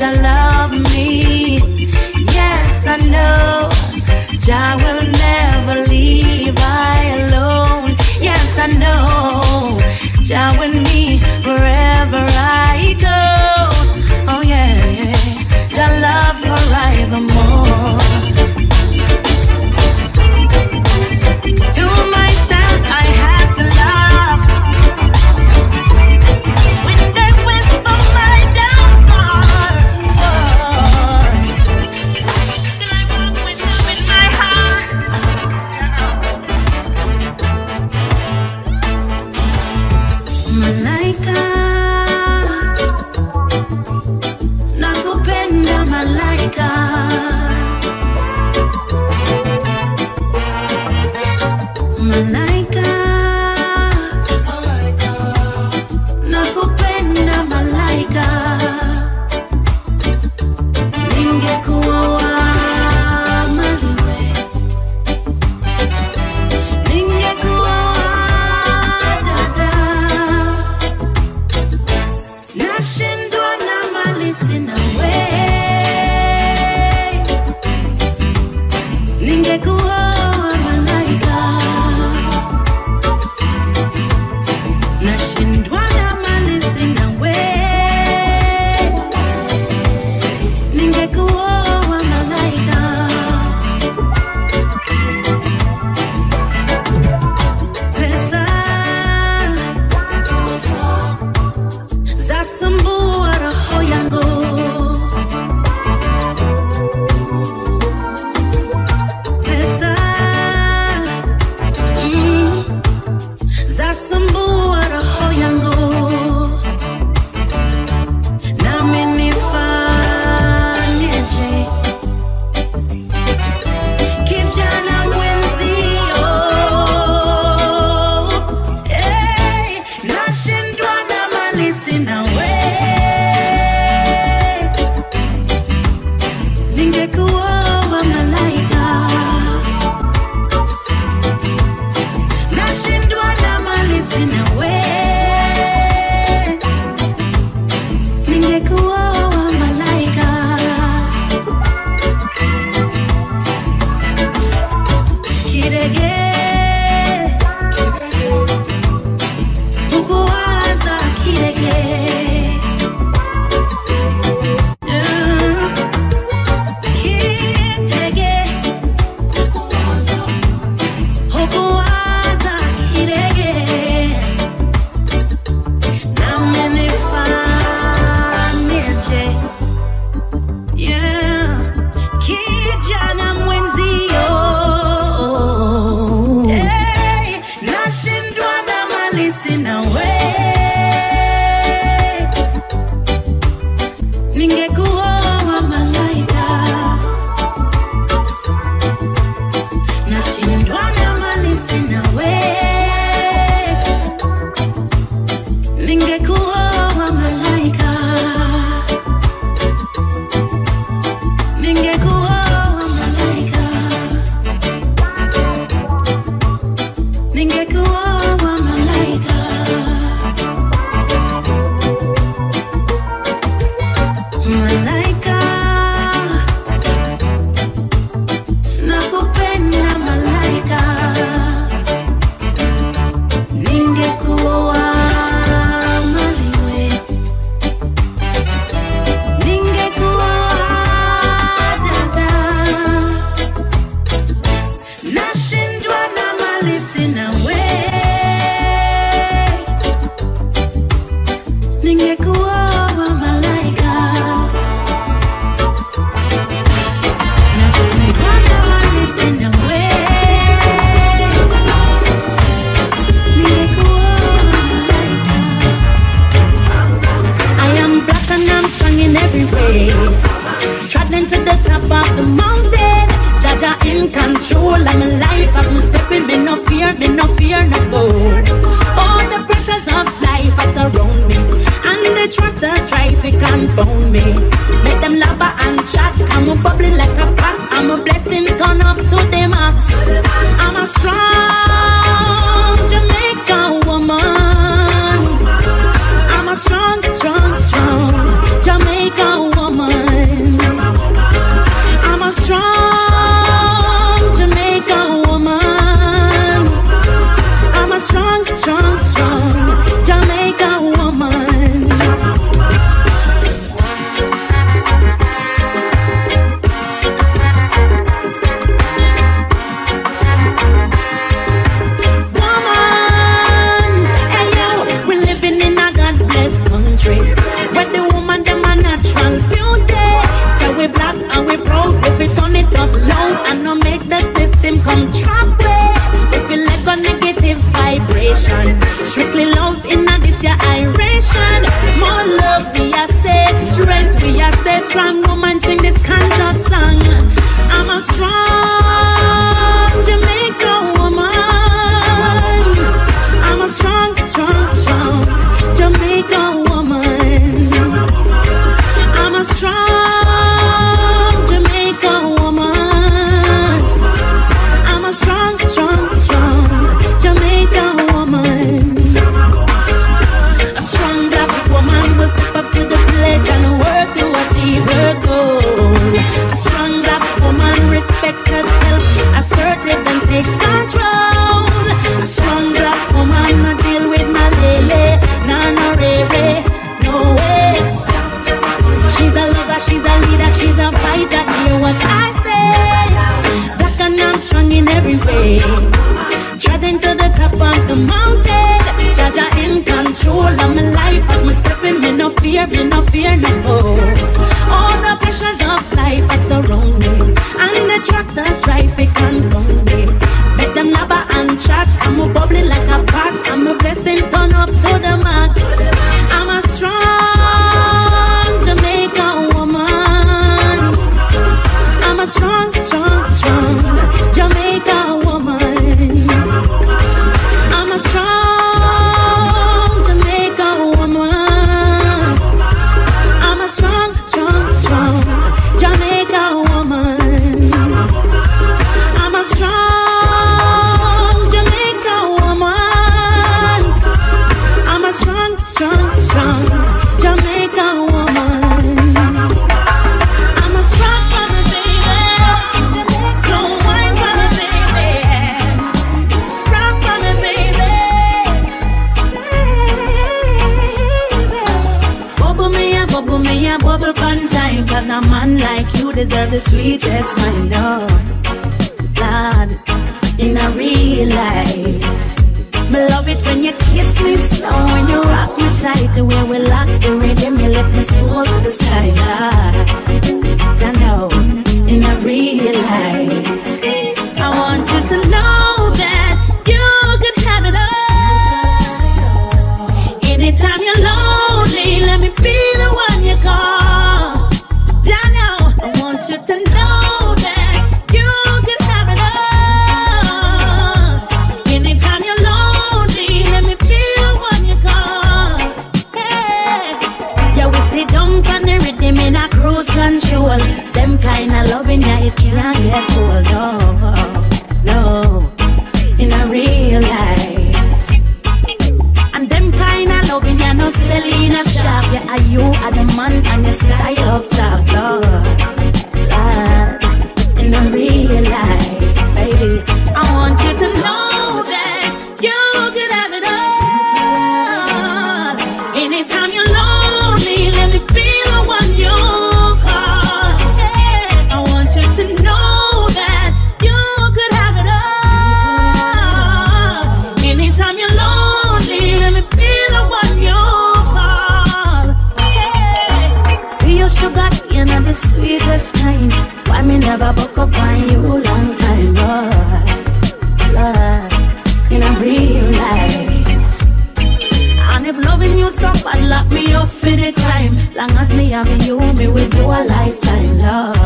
Jah love me. Yes, I know Jah will never leave I alone. Yes, I know Jah with me wherever I go. Oh yeah, yeah. Jah loves forevermore. To myself I had to laugh. every way. Traveling to the top of the mountain, Jaja in control. I'm a life as I'm stepping, me no fear, no foe. All the pressures of life are surround me, and the trapped strife it confound me. Make them lava and chat, I'm a bubbling like a pot. I'm a blessing, turn up to the max. I'm a strong Jamaican woman. I'm a strong, strong, strong Jamaican woman. I'm a strong Jamaican woman. I'm a strong, strong, strong Jamaican woman. Woman, hey yo, we're living in a God-blessed country where the woman them a natural beauty. So we black and we proud if we turn it up low and not make the system come trap way. If you like a negative vibration, strictly love in a this your iration. More love we are safe, strength we are safe, strong woman sing this conscious song. I'm a strong Jamaican woman. I'm a strong, strong, strong Jamaican woman. I'm a strong Jamaican woman. I'm a strong, strong, strong Jamaican woman. A strong black woman will step up to the plate and work to achieve her goal. A strong black woman respects herself, assertive and takes control. A strong black woman must deal with my lele, nana rere, no way. She's a lover, she's a leader, she's a fighter, hear what I say. Black and I'm strong in every way. Treading to the top of the mountain, Jaja in control. I'm a life as me stepping, me no fear, no foe. All the pressures of life are surround me, and the tractors strife it confound me. Make them lava and chat, I'm a bubbling like a pot. I'm a blessing, turn up to the max. I'm a strong Jamaican woman. I'm a strong, strong, strong Jamaican woman. I'm a strong Jamaican woman. I'm a strong, strong, strong Jamaican woman. I'm a strong Jamaican woman. I'm a strong, strong, strong Jamaican woman. I'm a strong mother, baby. Strong white mother, baby. Strong mother, baby. Bubble me a bubble fun time. Cause a man like you deserve the sweetest wine, Lord, in a real life. Me love it when you kiss me slow, when you rock me tight, the way we lock the rhythm, you let me soar to the sky. I know, in a real life, I want you to know that you can have it all. Anytime you're lonely, let me be the one you call. I know, I want you to know that you can have it all. Anytime you're lonely, in a cruise control. Them kind of loving ya, it can't get cold. No, no, in a real life. And them kind of loving ya, no selling a shop. Yeah, you are the man and your style up top. No, in a real life, baby. I want you to know that you can have it all. Anytime you're lonely, let me be the one you call. Hey, I want you to know that you could have it all. Anytime you're lonely, let me be the one you call. Hey, feel sugar, you know the sweetest kind. Why me never buck up on you long time, Lord, Lord, in a real life. And if loving you so bad, lock me up for the crime. Long as me having you, me will do a lifetime love.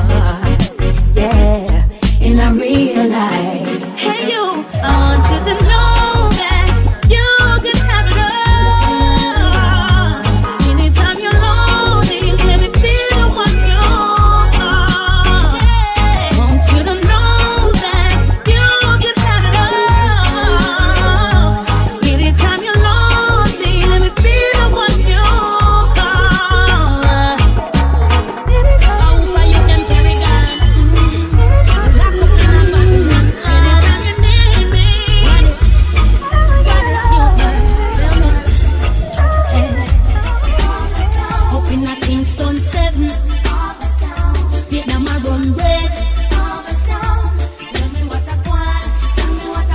Yeah, in a real life. Hey you, I want you to know that you can have it all. Anytime you're lonely, let me feel what you are. Yeah. Want you to know that you can have it all. Anytime you're lonely, let me feel what you are. Anytime for you them carry on. Lock up in a bag. Anytime you need me. What is you tell me? Hey. Up in a Kingston 7. Vietnam a run red. Tell me what I want. Tell me what I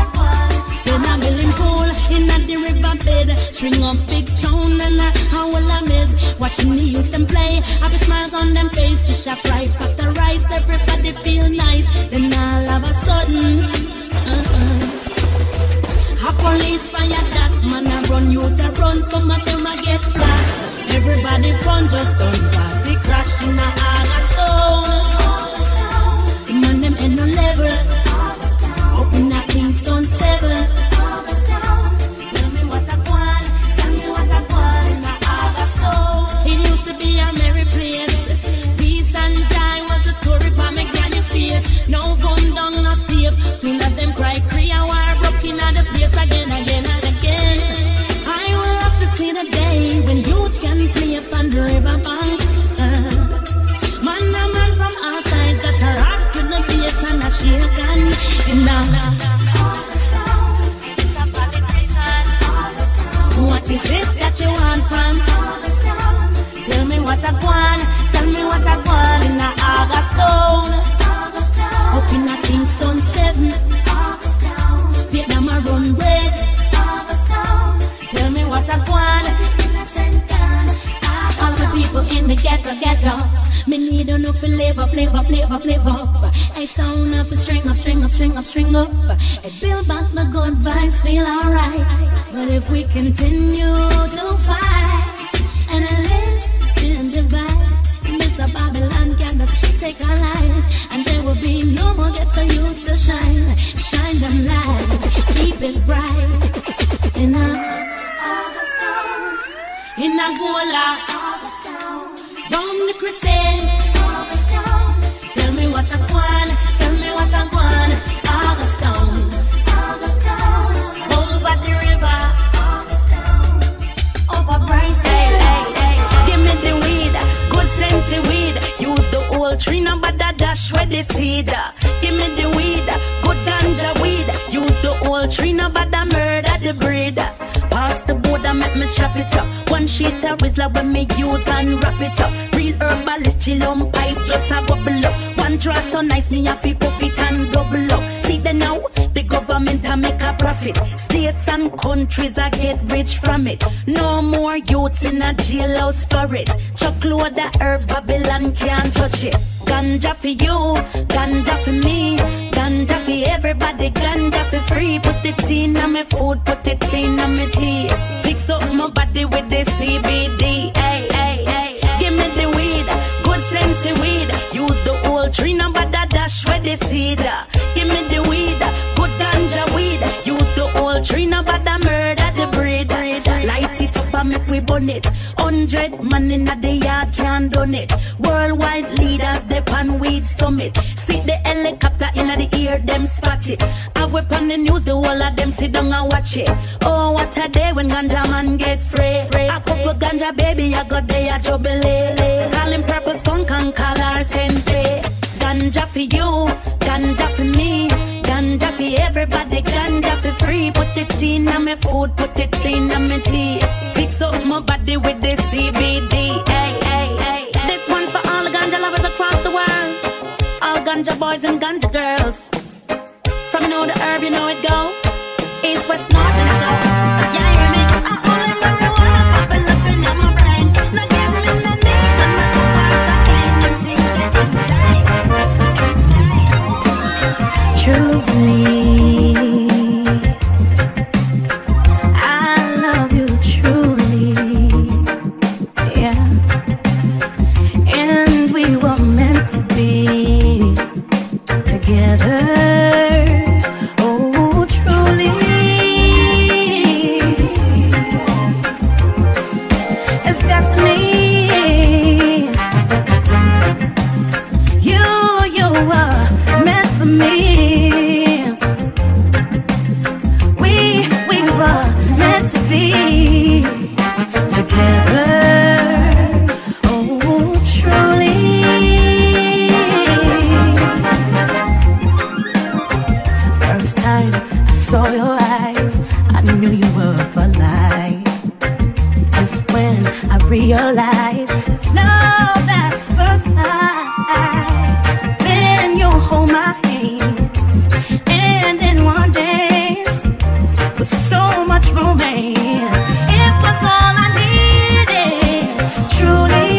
want. Still a billing pool in a the river bed. String up big sound and I howl a maze. Watching the youth them play. I be smiles on them face. Fish a fry, pack the rice. Everybody feel nice. Then all of a sudden, a police fire that man a run, youth a run. Some of them a get flat. Everybody run, just done party crash in a August town. The man them end no level. Up in a Kingston 7. Tell me what I want. Tell me what I want. In a August town. It used to be a merry place. Peace and joy was the story by me granny face. Now run down no safe. Soon as them cry, Korea war broke in the place again, again and again. I will love to see the day when youth can play upon the riverbank. Man a man from outside just a rock to the bass and a shake and in what is it that you want from? Tell me what I want. Tell me what I want. In a August town. Up in a Kingston 7. Vietnam a run red. Tell me what I want. All the people in the ghetto, ghetto. Me need enough to live up, live up, live up, live up. I sound up, string up, string up, string up, string up. I build back my good vibes, feel alright. But if we continue to fight and I live in divide, Mr. Babylon can just take our lives, and there will be no more ghetto youth to shine. Shine them light, keep it bright. In Angola. Round the crescent. August town. Tell me what I want. Tell me what I want. August town. August town. Over the river. August town. Over Bryce. Hey, hey, hey. Give me the weed. Good sense of weed. Use the old tree number that dash with the seed. Give me the weed. Good ganja weed. Use the old tree number that murder the breed. Pass the border, make me chop it up. One sheet of Rizla when me use and wrap it up. Real herbalist, chill on pipe, just a bubble up. One draw so nice, me have to puff it and double up. See the now, the government a make a profit. States and countries a get rich from it. No more youths in a jailhouse for it. Chuck load the herb, Babylon can't touch it. Ganja for you, ganja for me, ganja for everybody, ganja for free. Put it in on my food, put it in on my tea. Fix up my body with the CBD. Ay, ay, ay, ay. Give me the weed, good sense of weed. Use the old tree number that dash with the seed. Give me the weed, good ganja weed. Use the old tree number that murder the breed. Light it up and make we burn it. 100 man in the yard can't done it. Worldwide leaders, they pan weed summit. See the helicopter in the ear, them spot it. I whip on the news, the whole of them sit down and watch it. Oh, what a day when ganja man get free. A couple ganja baby, I got day a jubilee. Call him purple skunk and call her sensei. Ganja for you, ganja for me, ganja for everybody, ganja for free. Put it in on my food, put it in on my tea. Fix up my body with the CBD. Ay, ay, ay, ay. This one's for all the ganja lovers across the world. All ganja boys and ganja girls. From you know the herb, you know it go. East, west, north and south. Yeah, you hear me? I only marijuana popping up in my brain. No gambling, no need, no marijuana. I can't do things that insane, insane, insane. True believe. I love you truly, yeah. realize it's love at first sight. Then you hold my hand, and in one dance with so much romance, it was all I needed, truly.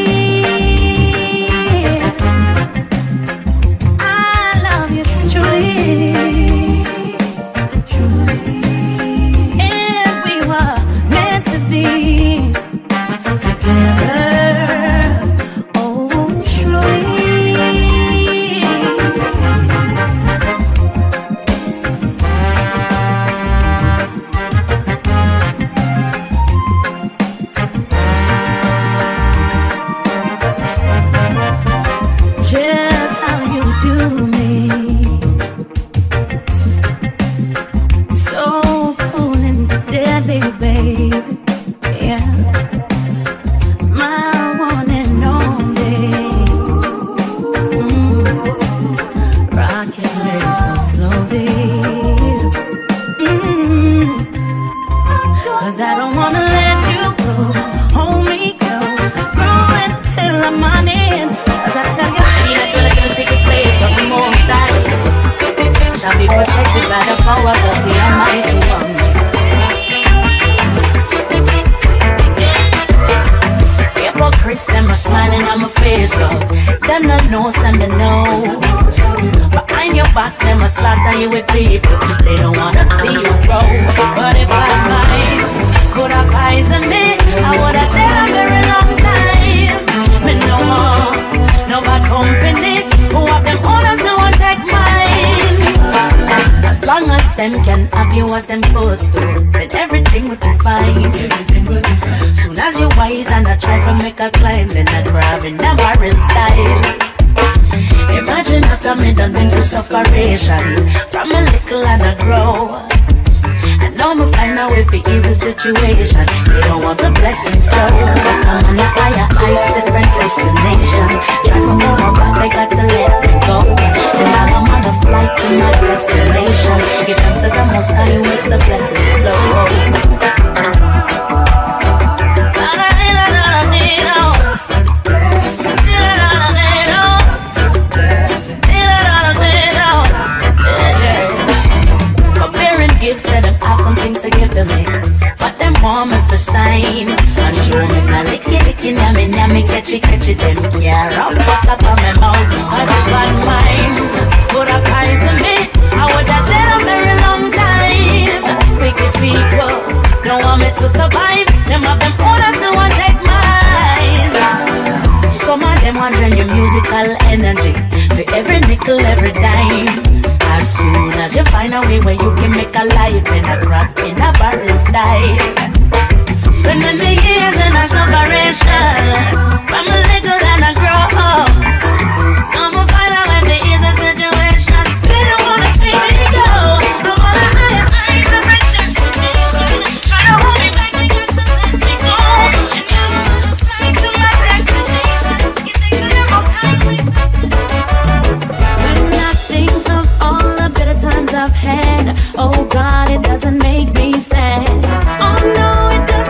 Situation. They don't want the blessings flow, but I'm on a higher heights, different destination. Try for more, but I got to let them go. And now I'm on a flight to my destination. It comes to the most high, you reach the blessings flow. And show me my licky-licky, yummy-yummy, catchy-catchy, them care up, back up on my mouth. Cause if I mine, put up eyes on me, I would have dead a very long time. Wicked people don't want me to survive. Them of them owners don't want to take mine. Some of them wondering your musical energy, for every nickel, every dime. As soon as you find a way where you can make a life in a crop, in a barren style. Been many years in a separation, from a little and I grow up. I'm a fighter when there is a situation. They don't wanna see me go. No matter how your eyes are predestination, try to hold me back and get to let me go. And now I'm on a flight to my destination. You think that I'm a high place? When I think of all the bitter times I've had, oh God, it doesn't make me sad. Oh no, it doesn't.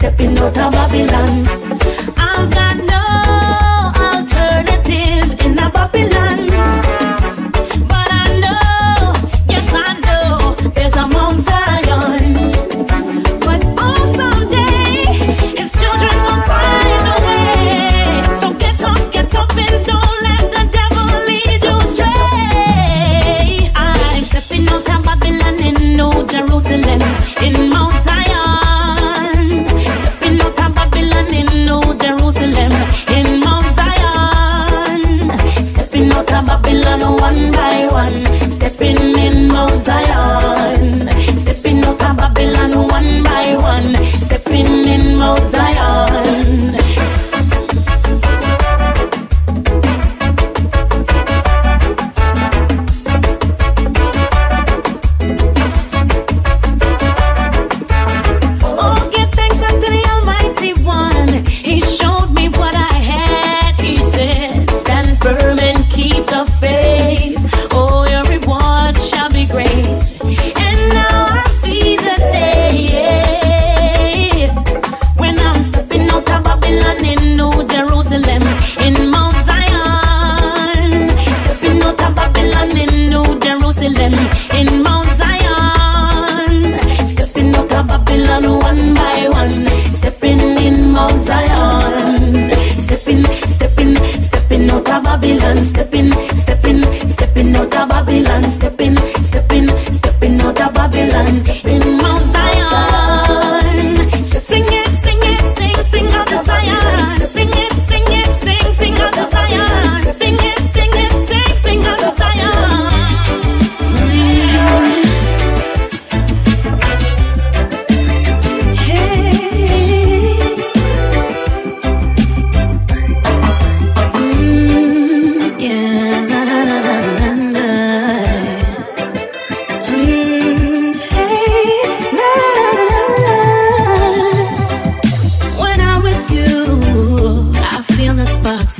Stepping out of Babylon. I've got no alternative in a Babylon. But I know, yes I know, there's a Mount Zion. But oh, someday, its children will find a way. So get up and don't let the devil lead you astray. I'm stepping out of Babylon in New Jerusalem, in Mount Zion.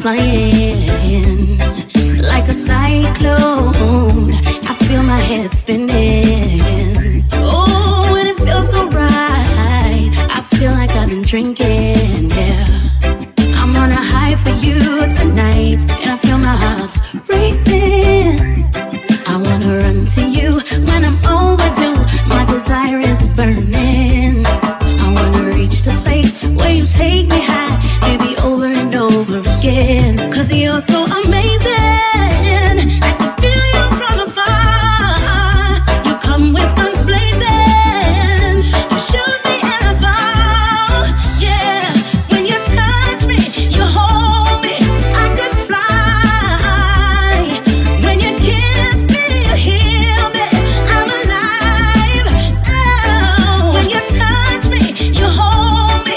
flying like a cyclone. I feel my head spinning. Oh, and it feels so right. I feel like I've been drinking, yeah. I'm on a high for you tonight, and I feel my heart's racing. I wanna run to you when I'm overdue. My desire is burning. I wanna reach the place where you take me high, maybe over and over again. 'Cause you're so amazing. I can feel you from afar. You come with guns blazing. You shoot me and I fall. Yeah, when you touch me, you hold me. I could fly. When you kiss me, you heal me. I'm alive. Oh, when you touch me, you hold me.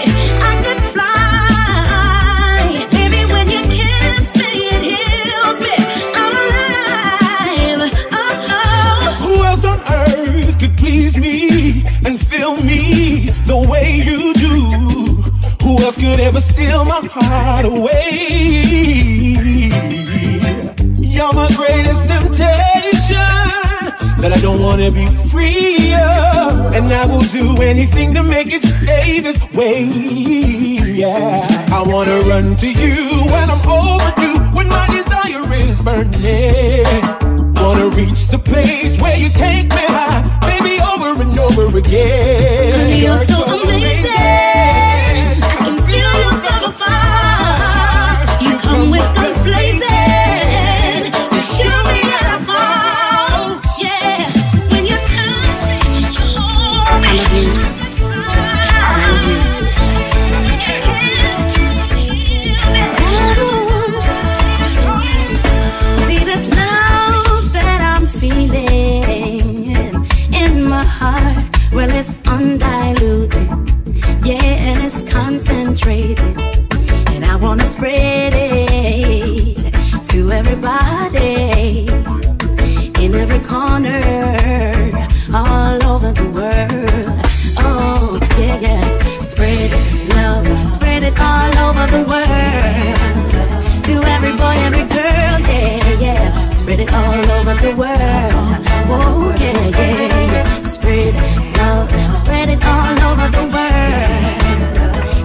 I could fly. Baby, when you kiss me, it heals me. I'm alive. Oh, oh. Who else on earth could please me and fill me the way you do? Who else could ever steal my heart away? You're my greatest temptation that I don't wanna be free of, and I will do anything to make it stay this way. Yeah, I wanna run to you when I'm overdue, when my desire is burning. Wanna reach the place where you take me high, baby, over and over again. 'Cause you're so amazing. I can feel you from afar. You come with guns blazing. You shoot me and I fall. Yeah, when you touch me, you hold me. I love you. See this love that I'm feeling in my heart, well, it's undiluted, yeah, and it's concentrated, and I wanna spread it to everybody, in every corner, all over the world. Oh, yeah, yeah, spread it, love, spread it all over the world, to every boy, every girl, yeah, yeah, spread it all over the world. Oh, yeah, yeah, yeah, spread it, love, spread it all over the world,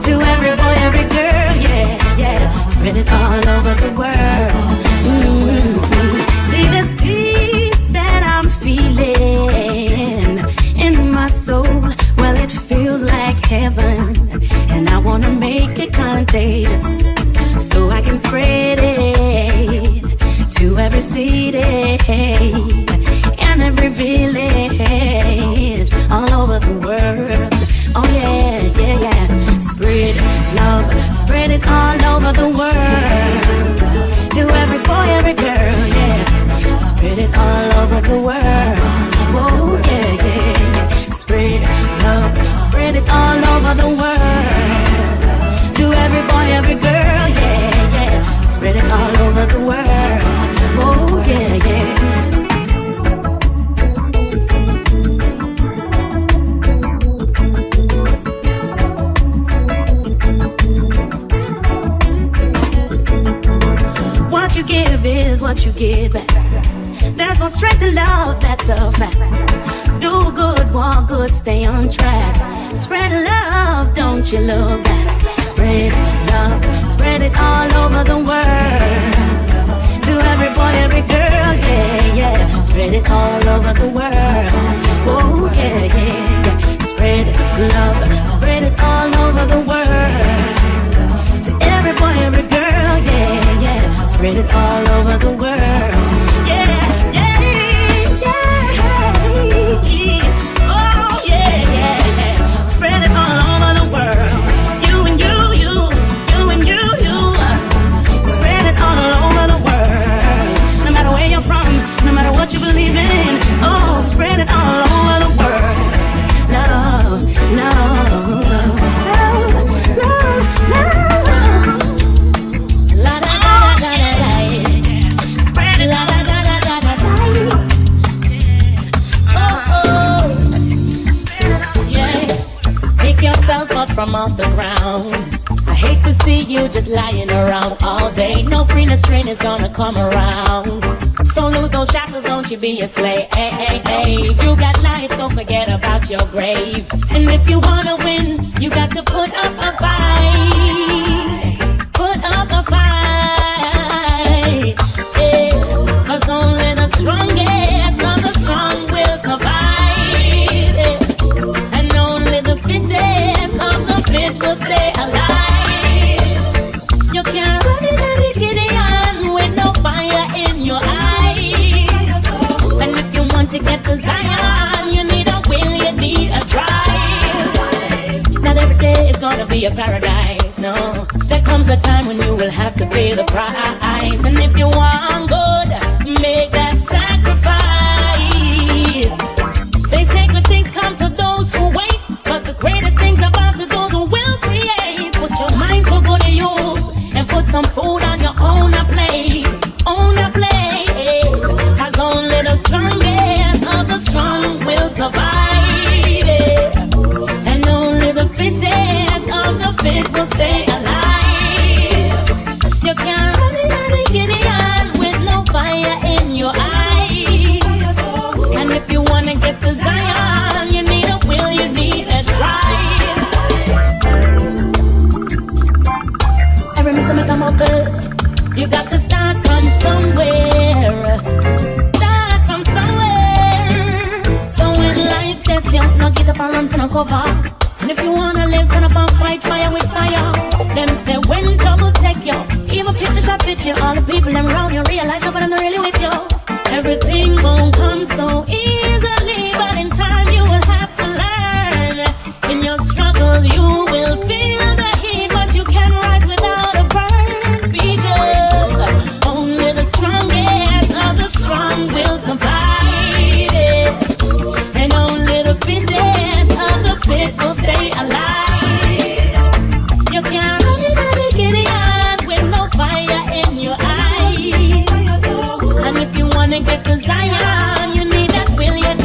to every boy, every girl, yeah, yeah, spread it all over the world. See this peace that I'm feeling in my soul, well, it feels like heaven, and I wanna make it contagious, so I can spread it to every city and every village, all over the world. Oh yeah, yeah, yeah. Spread love, spread it all over the world, to every boy, every girl, yeah. Spread it all over the world. Oh yeah, yeah, yeah. Spread love, spread it all over the world, to every boy, every girl, yeah, yeah. Spread it all over the world. Oh yeah, yeah. What you give is what you give back. There's no strength to love, that's a fact. Do good, walk good, stay on track. Spread love, don't you look back. Spread love, spread it all over the world, to every boy, every girl, yeah, yeah. Spread it all over the world. Oh yeah, yeah, yeah. Spread love, spread it all over the world, to every boy, every girl, yeah, yeah. Spread it all over the world. Yeah, yeah, yeah. Oh yeah, yeah, yeah. Spread it all over the world. You and you, you, you and you, you. Spread it all over the world. No matter where you're from, no matter what you believe in. Oh, spread it all over the world. Love, love, love, love, love. From off the ground, I hate to see you just lying around all day. No free, no strain is gonna come around. So lose those shackles, don't you be a slave. You got life, so forget about your grave. And if you wanna win, you got to put up a fight. Put up a fight, yeah. 'Cause only the strongest of the strong will survive, yeah. And only the fittest of the fit will stay alive. You can't run it as a Gideon with no fire in your eyes. And if you want to get to Zion, you need a will, you need a drive. Not every day is gonna be a paradise. No, there comes a time when you will have to pay the price. And if you want good, make that sacrifice. They say good things come to those who wait, but the greatest things are bound to those who will create. Put your mind to good use and put some food on your own plate. On a plate, 'cause only the strongest of the strong will survive, and only the fittest to stay alive. You can't run it out of Gideon with no fire in your eyes. And if you wanna get to Zion, you need a will, you need a drive. Every mission come out good. You got to start from somewhere. Start from somewhere. So in life, just you no get up and run to no cover. And if you wanna live, turn up and fight fire with fire. Them say when trouble take you, even pick the shot with you. All the people them round you realize that I'm not really with you. Everything won't come so easily, but in time you will have to learn. In your struggle you will feel the heat, but you can rise without a burn. Because only the strongest of the strong will survive it. And only the fittest will stay alive. You can't run it out of Gideon with no fire in your eyes. And if you wanna get to Zion, you need that will, you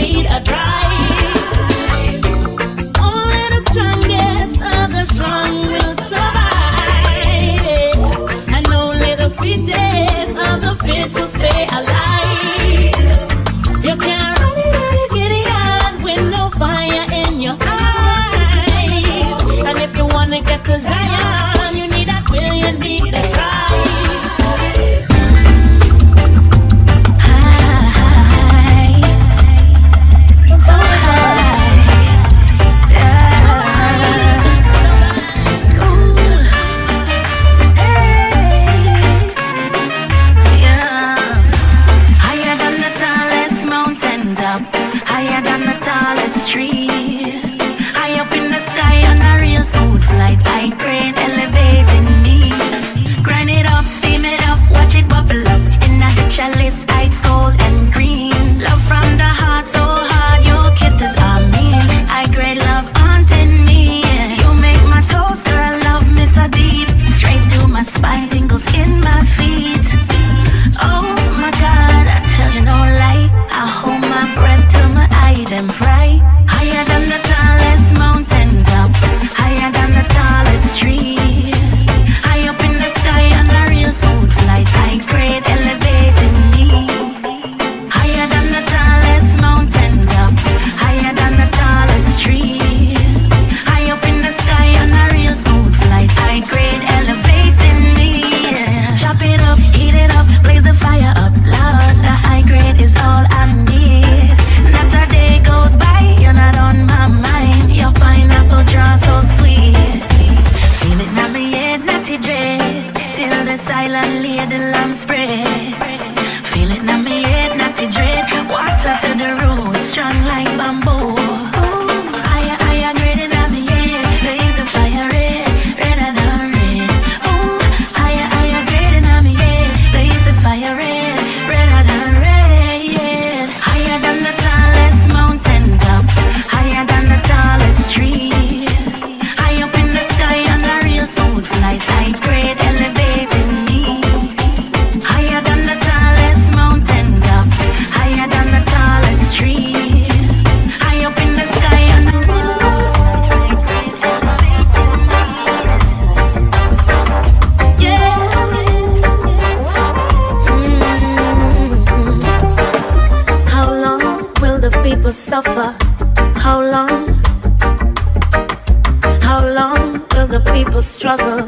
the struggle?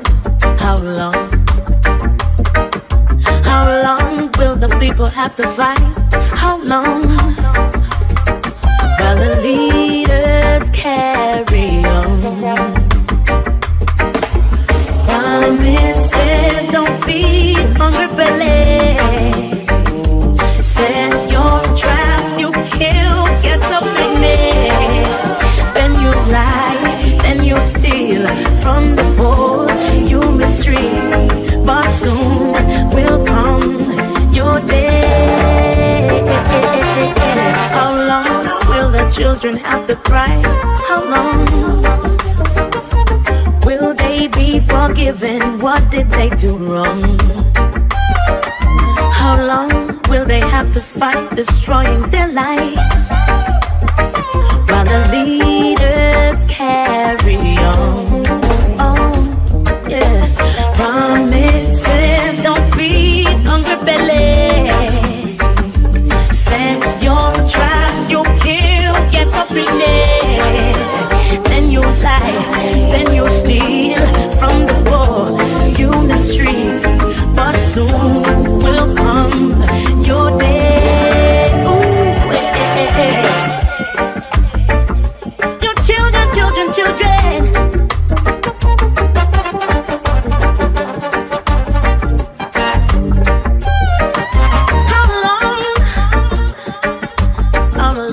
How long? How long will the people have to fight? How long? While the leaders carry on. Promises don't feed hungry belly. Set your traps, you kill, get something there. Then you lie, then you steal from the poor, you mistreat. But soon will come your day. How long will the children have to cry? How long? Be forgiven, what did they do wrong? How long will they have to fight, destroying their lives? While the leaders carry on. Oh, yeah. Promises don't feed hungry belly. Set your traps, you kill, get up in there. Then you lie, then you steal. From the war, you mistreat, but soon will come your day. Ooh, eh, eh, eh. Your children, children, children. How long? How long?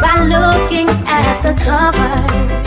By looking at the cover.